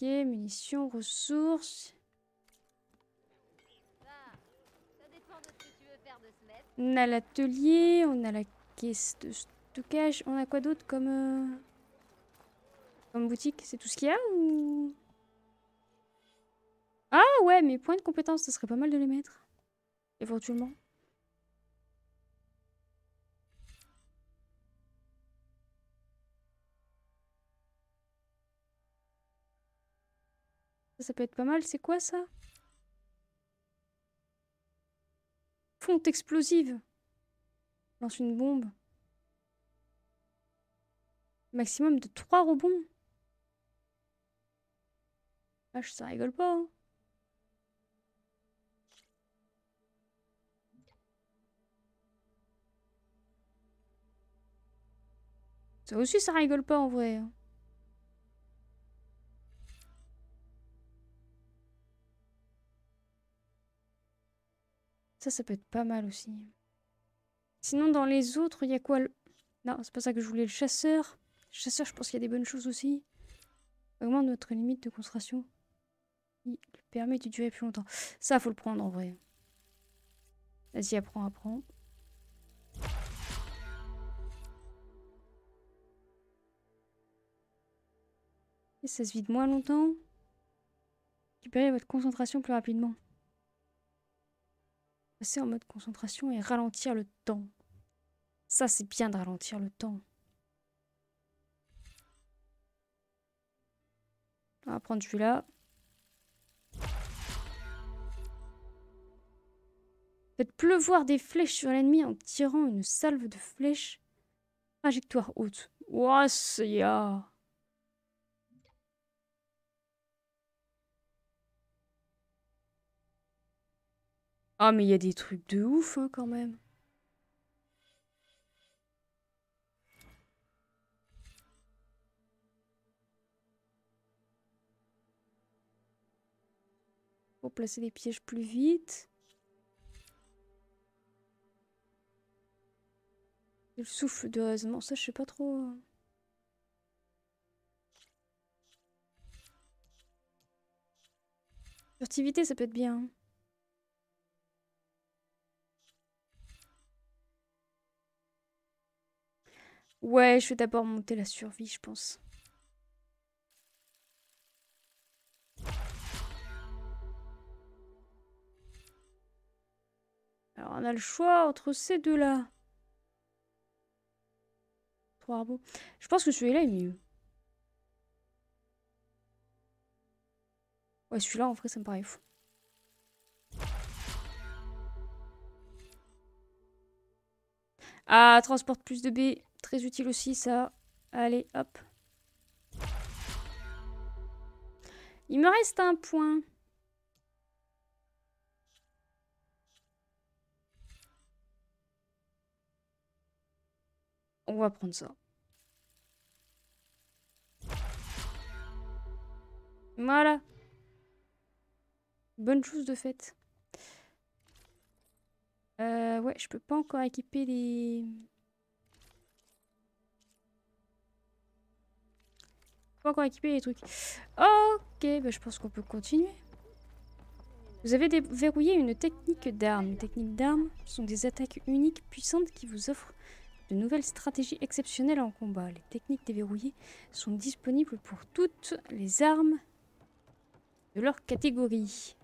Ok, munitions, ressources. On a l'atelier, on a la caisse de stockage. On a quoi d'autre comme comme boutique? C'est tout ce qu'il y a ou... Ah ouais, mes points de compétence, ça serait pas mal de les mettre. Éventuellement. Ça peut être pas mal, c'est quoi ça? Fonte explosive. Lance une bombe. Maximum de 3 rebonds. Ah, ça rigole pas. Hein. Ça aussi, ça rigole pas en vrai. Ça peut être pas mal aussi. Sinon, dans les autres, il y a quoi le... Non, c'est pas ça que je voulais. Le chasseur. Le chasseur, je pense qu'il y a des bonnes choses aussi. Augmente notre limite de concentration. Il permet de durer plus longtemps. Ça, faut le prendre en vrai. Vas-y, apprends. Et ça se vide moins longtemps. Récupérez votre concentration plus rapidement. Passer en mode concentration et ralentir le temps. Ça, c'est bien de ralentir le temps. On va prendre celui-là. Faites pleuvoir des flèches sur l'ennemi en tirant une salve de flèches. Trajectoire haute. Ouah, c'est ya. Ah, mais il y a des trucs de ouf, hein, quand même. Pour placer les pièges plus vite. Et le souffle de raisonnement, ça, je sais pas trop. Hein. Furtivité, ça peut être bien. Hein. Ouais, je vais d'abord monter la survie, je pense. Alors, on a le choix entre ces deux-là. Trois arbres. Je pense que celui-là est mieux. Ouais, celui-là, en vrai, ça me paraît fou. Ah, transporte plus de baies. Très utile aussi, ça. Allez, hop. Il me reste un point. On va prendre ça. Voilà. Bonne chose de faite. Ouais, je peux pas encore équiper les... Encore équiper les trucs. Ok, bah je pense qu'on peut continuer. Vous avez déverrouillé une technique d'armes. Les techniques d'armes sont des attaques uniques puissantes qui vous offrent de nouvelles stratégies exceptionnelles en combat. Les techniques déverrouillées sont disponibles pour toutes les armes de leur catégorie.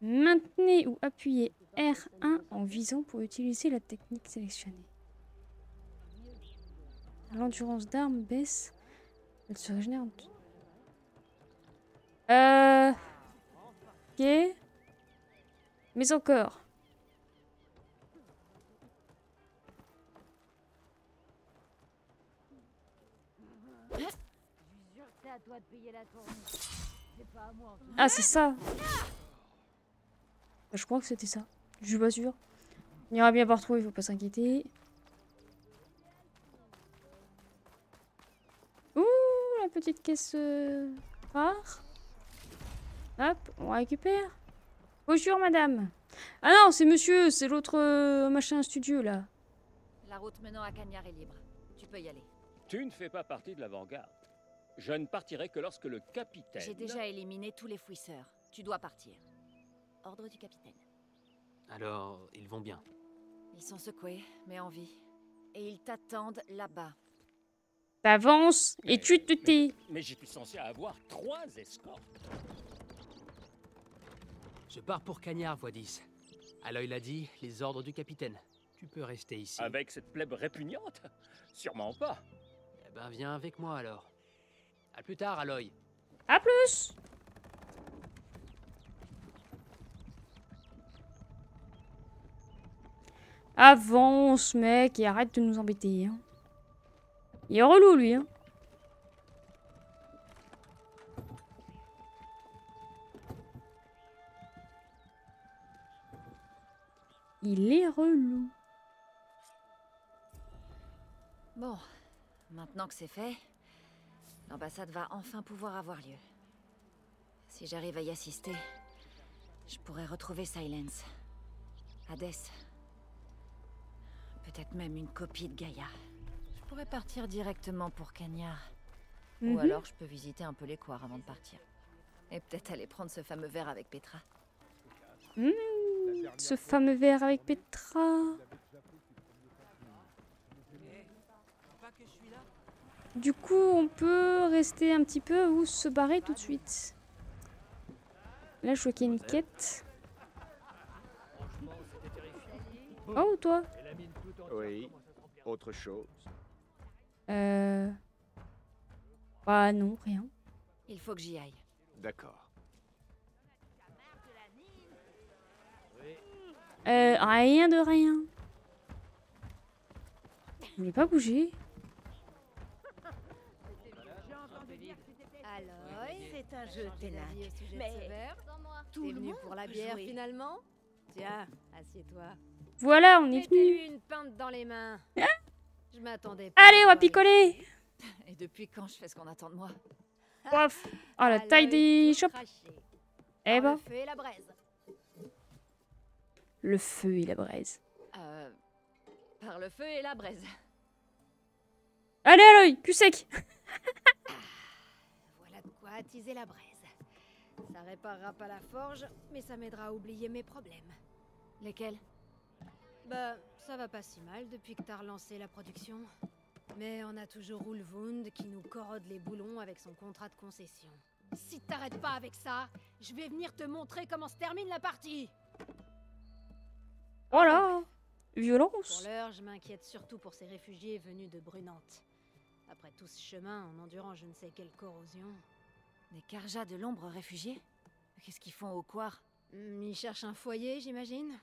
Maintenez ou appuyez R1 en visant pour utiliser la technique sélectionnée. L'endurance d'armes baisse. Elle se régénère. Ok. Mais encore. Ah, c'est ça. Je crois que c'était ça. Je suis pas sûre. On ira bien partout, il faut pas s'inquiéter. Petite caisse rare. Hop, on récupère. Bonjour madame. Ah non, c'est monsieur, c'est l'autre machin studio là. La route menant à Cagnard est libre. Tu peux y aller. Tu ne fais pas partie de l'avant-garde. Je ne partirai que lorsque le capitaine... J'ai déjà éliminé tous les fouisseurs. Tu dois partir. Ordre du capitaine. Alors, ils vont bien. Ils sont secoués, mais en vie. Et ils t'attendent là-bas. T'avances et tu te tais. Mais j'étais censé avoir 3 escortes. Je pars pour Cagnard, Voidis. Aloy l'a dit, les ordres du capitaine. Tu peux rester ici. Avec cette plèbe répugnante? Sûrement pas. Eh ben viens avec moi alors. À plus tard, Aloy. À plus. Avance, mec, et arrête de nous embêter. Hein. Il est relou, lui. Hein. Il est relou. Bon, maintenant que c'est fait, l'ambassade va enfin pouvoir avoir lieu. Si j'arrive à y assister, je pourrai retrouver Silence, Hadès, Peut-être même une copie de Gaïa. Je pourrais partir directement pour Cagnard. Ou alors je peux visiter un peu les coires avant de partir. Et peut-être aller prendre ce fameux verre avec Petra. Ce fameux verre avec Petra. Du coup, on peut rester un petit peu ou se barrer tout de suite. Là, je vois qu'il y a une quête. Oh, toi? Oui, autre chose. Bah non, rien. Il faut que j'y aille. D'accord. Rien de rien. Je voulais pas bouger. Alors, c'est un jeu de télac. Mais tout le monde pour la bière finalement. Tiens, assieds-toi. Voilà, on est venu. Une pinte dans les mains. Je m'attendais pas. Allez, on va picoler. Et depuis quand je fais ce qu'on attend de moi? Ouf. Oh, la taille des shops. Eh ben. Le feu et la braise. Le feu et la braise. Par le feu et la braise. Allez, Aloy, cul sec. Voilà de quoi attiser la braise. Ça réparera pas la forge, mais ça m'aidera à oublier mes problèmes. Lesquels? Bah, ça va pas si mal depuis que t'as relancé la production. Mais on a toujours Ulvund qui nous corrode les boulons avec son contrat de concession. Si t'arrêtes pas avec ça, je vais venir te montrer comment se termine la partie. Oh là, violence. Pour l'heure, je m'inquiète surtout pour ces réfugiés venus de Brunante. Après tout ce chemin, en endurant je ne sais quelle corrosion... Des Karja de l'ombre réfugiés? Qu'est-ce qu'ils font au coir? Ils cherchent un foyer, j'imagine.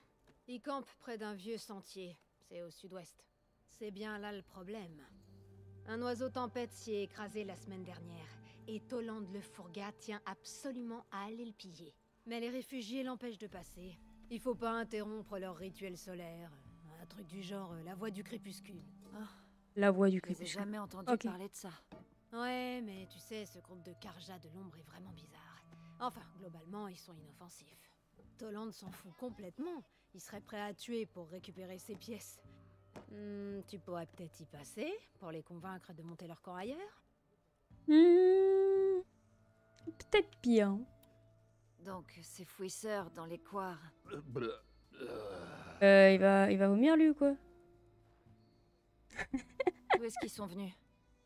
Ils campent près d'un vieux sentier, c'est au sud-ouest. C'est bien là le problème. Un oiseau tempête s'y est écrasé la semaine dernière, et Toland le fourga tient absolument à aller le piller. Mais les réfugiés l'empêchent de passer. Il faut pas interrompre leur rituel solaire, un truc du genre la voix du crépuscule. Oh. La voix du crépuscule. J'ai jamais entendu parler de ça. Ouais, mais tu sais, ce groupe de Karja de l'ombre est vraiment bizarre. Enfin, globalement, ils sont inoffensifs. Toland s'en fout complètement. Il serait prêt à tuer pour récupérer ses pièces. Tu pourrais peut-être y passer, pour les convaincre de monter leur camp ailleurs. Peut-être bien. Donc, ces fouisseurs dans les coires... il va vomir, lui, ou quoi? Où est-ce qu'ils sont venus?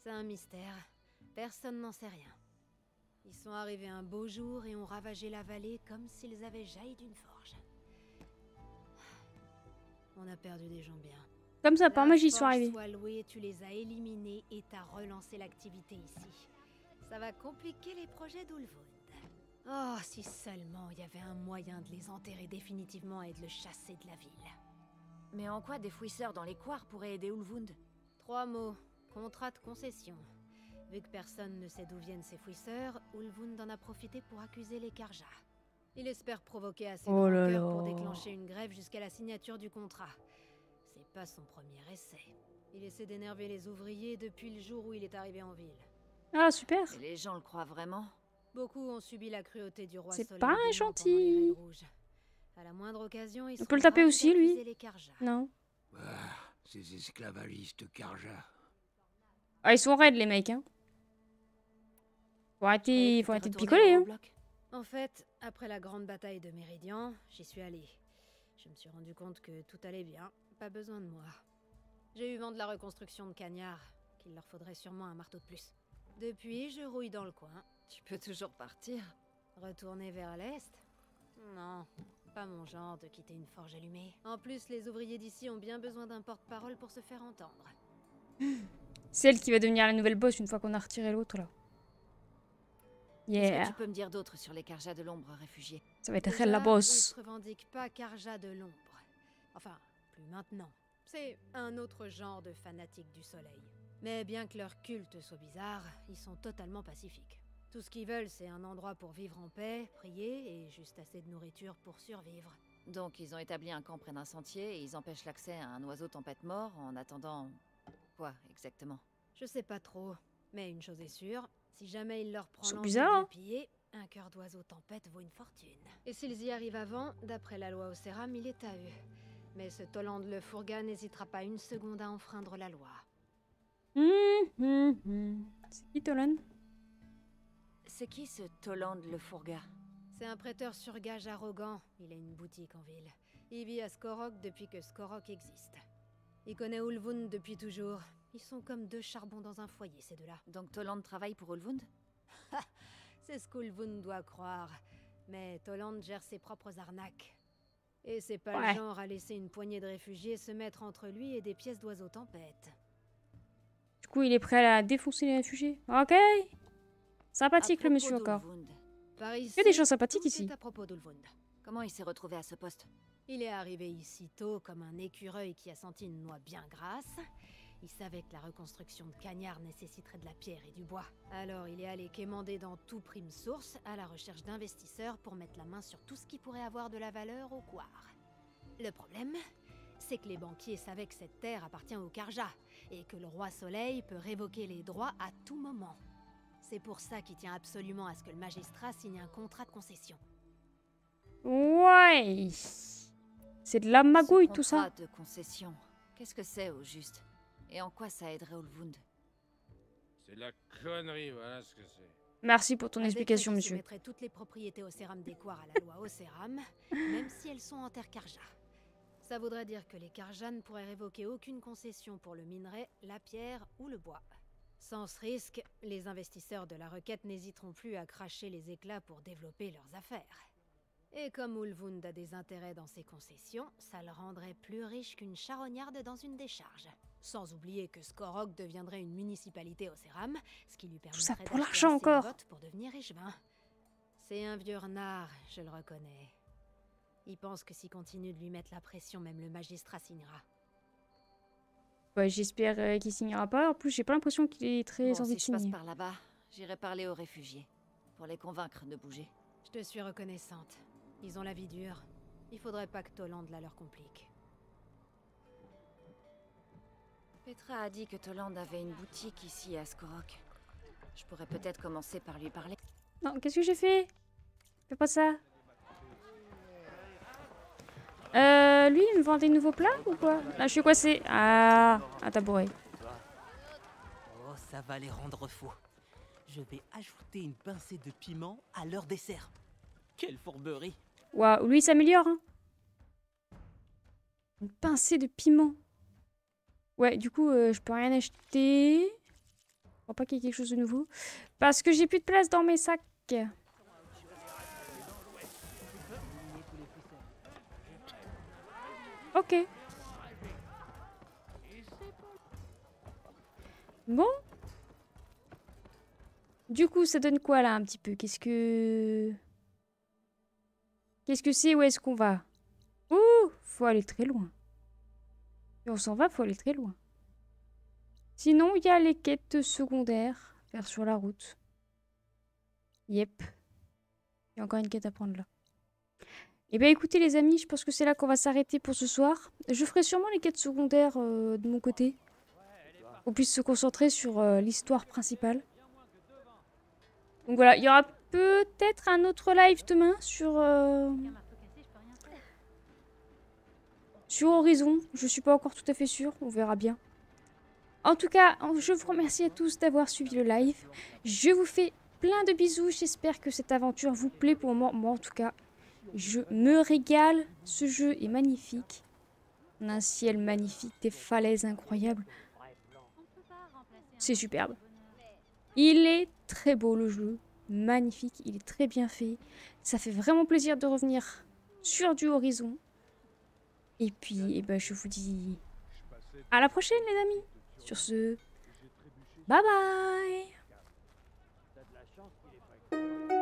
C'est un mystère. Personne n'en sait rien. Ils sont arrivés un beau jour et ont ravagé la vallée comme s'ils avaient jailli d'une forge. On a perdu des gens bien. Comme ça, par magie, ils sont arrivés. Soit loué, tu les as éliminés et t'as relancé l'activité ici. Ça va compliquer les projets d'Ulvund. Oh, si seulement il y avait un moyen de les enterrer définitivement et de le chasser de la ville. Mais en quoi des fouisseurs dans les coires pourraient aider Ulvund? 3 mots. Contrat de concession. Vu que personne ne sait d'où viennent ces fouisseurs, Ulvund en a profité pour accuser les Karja. Il espère provoquer assez de cœur pour déclencher une grève jusqu'à la signature du contrat. C'est pas son premier essai. Il essaie d'énerver les ouvriers depuis le jour où il est arrivé en ville. Ah, super. Et les gens le croient vraiment? Beaucoup ont subi la cruauté du roi Soleil. C'est pas un gentil. À la moindre occasion, il peut le taper aussi, lui. Non. Ah, ces esclavagistes Karja. Ah, ils sont raides, les mecs, hein. Faut arrêter de picoler, hein. En fait, après la grande bataille de Méridian, j'y suis allée. Je me suis rendu compte que tout allait bien, pas besoin de moi. J'ai eu vent de la reconstruction de Cagnard, qu'il leur faudrait sûrement un marteau de plus. Depuis, je rouille dans le coin. Tu peux toujours partir. Retourner vers l'est? Non, pas mon genre de quitter une forge allumée. En plus, les ouvriers d'ici ont bien besoin d'un porte-parole pour se faire entendre. Celle qui va devenir la nouvelle boss une fois qu'on a retiré l'autre là. Yeah. Est-ce que tu peux me dire d'autres sur les Karja de l'ombre réfugiés? Ça va être elle la boss. Ils ne se revendiquent pas Karja de l'ombre. Enfin, plus maintenant. C'est un autre genre de fanatique du soleil. Mais bien que leur culte soit bizarre, ils sont totalement pacifiques. Tout ce qu'ils veulent, c'est un endroit pour vivre en paix, prier et juste assez de nourriture pour survivre. Donc ils ont établi un camp près d'un sentier et ils empêchent l'accès à un oiseau tempête mort en attendant... Quoi, exactement? Je sais pas trop, mais une chose est sûre, si jamais il leur prend l'envie de piller, un cœur d'oiseau tempête vaut une fortune. Et s'ils y arrivent avant, d'après la loi Oseram, il est à eux. Mais ce Toland le Fourga n'hésitera pas une seconde à enfreindre la loi. C'est qui Toland? C'est qui ce Toland le Fourga? C'est un prêteur sur gage arrogant. Il a une boutique en ville. Il vit à Skorok depuis que Skorok existe. Il connaît Ulvund depuis toujours. Ils sont comme deux charbons dans un foyer, ces deux-là. Donc Toland travaille pour Ulvund? C'est ce qu'Ulvund doit croire. Mais Toland gère ses propres arnaques. Et c'est pas le genre à laisser une poignée de réfugiés se mettre entre lui et des pièces d'oiseaux tempête. Du coup, il est prêt à défoncer les réfugiés. Ok. Sympathique le monsieur encore. Il y a des gens sympathiques ici. À propos d'Ulvund. Comment il s'est retrouvé à ce poste? Il est arrivé ici tôt comme un écureuil qui a senti une noix bien grasse. Il savait que la reconstruction de Cagnard nécessiterait de la pierre et du bois. Alors il est allé quémander dans tout prime source à la recherche d'investisseurs pour mettre la main sur tout ce qui pourrait avoir de la valeur au Coire. Le problème, c'est que les banquiers savaient que cette terre appartient au Karja et que le roi Soleil peut révoquer les droits à tout moment. C'est pour ça qu'il tient absolument à ce que le magistrat signe un contrat de concession. Ouais. C'est de la magouille tout ça. Contrat de concession. Qu'est-ce que c'est au juste ? Et en quoi ça aiderait Ulvund? C'est de la connerie, voilà ce que c'est. Merci pour ton explication, monsieur. Je mettrais toutes les propriétés Oseram des Coires à la loi Oseram, même si elles sont en terre Karja. Ça voudrait dire que les Karja ne pourraient révoquer aucune concession pour le minerai, la pierre ou le bois. Sans ce risque, les investisseurs de la requête n'hésiteront plus à cracher les éclats pour développer leurs affaires. Et comme Ulvund a des intérêts dans ses concessions, ça le rendrait plus riche qu'une charognarde dans une décharge. Sans oublier que Skorok deviendrait une municipalité Oseram, ce qui lui permettrait de voter pour devenir échevin. C'est un vieux renard, je le reconnais. Il pense que s'il continue de lui mettre la pression, même le magistrat signera. Ouais, j'espère qu'il signera pas. En plus, j'ai pas l'impression qu'il est très envie de signer. Si je passe par là-bas, j'irai parler aux réfugiés pour les convaincre de bouger. Je te suis reconnaissante. Ils ont la vie dure. Il faudrait pas que Toland la leur complique. Petra a dit que Toland avait une boutique ici à Skorok. Je pourrais peut-être commencer par lui parler. Non, qu'est-ce que j'ai fait? Fais pas ça. Lui, il me vend des nouveaux plats ou quoi? Là, je suis coincée. Ah, un tabouret. Oh, ça va les rendre fous. Je vais ajouter une pincée de piment à leur dessert. Quelle fourberie! Waouh, lui il s'améliore, hein! Une pincée de piment. Ouais, du coup, je peux rien acheter. Je crois pas qu'il y ait quelque chose de nouveau. Parce que j'ai plus de place dans mes sacs. Ok. Bon. Du coup, ça donne quoi là, un petit peu? Qu'est-ce que c'est? Où est-ce qu'on va? Ouh! Faut aller très loin. Et on s'en va, faut aller très loin. Sinon, il y a les quêtes secondaires. Faire sur la route. Yep. Il y a encore une quête à prendre là. Eh bien écoutez les amis, je pense que c'est là qu'on va s'arrêter pour ce soir. Je ferai sûrement les quêtes secondaires de mon côté. On puisse se concentrer sur l'histoire principale. Donc voilà, il y aura peut-être un autre live demain sur sur Horizon. Je suis pas encore tout à fait sûre, on verra bien. En tout cas, je vous remercie à tous d'avoir suivi le live. Je vous fais plein de bisous. J'espère que cette aventure vous plaît pour moi. Moi, en tout cas, je me régale. Ce jeu est magnifique. On a un ciel magnifique, des falaises incroyables. C'est superbe. Il est très beau le jeu. Magnifique, il est très bien fait. Ça fait vraiment plaisir de revenir sur du Horizon. Et puis, eh ben, je vous dis à la prochaine, les amis. Sur ce, bye bye.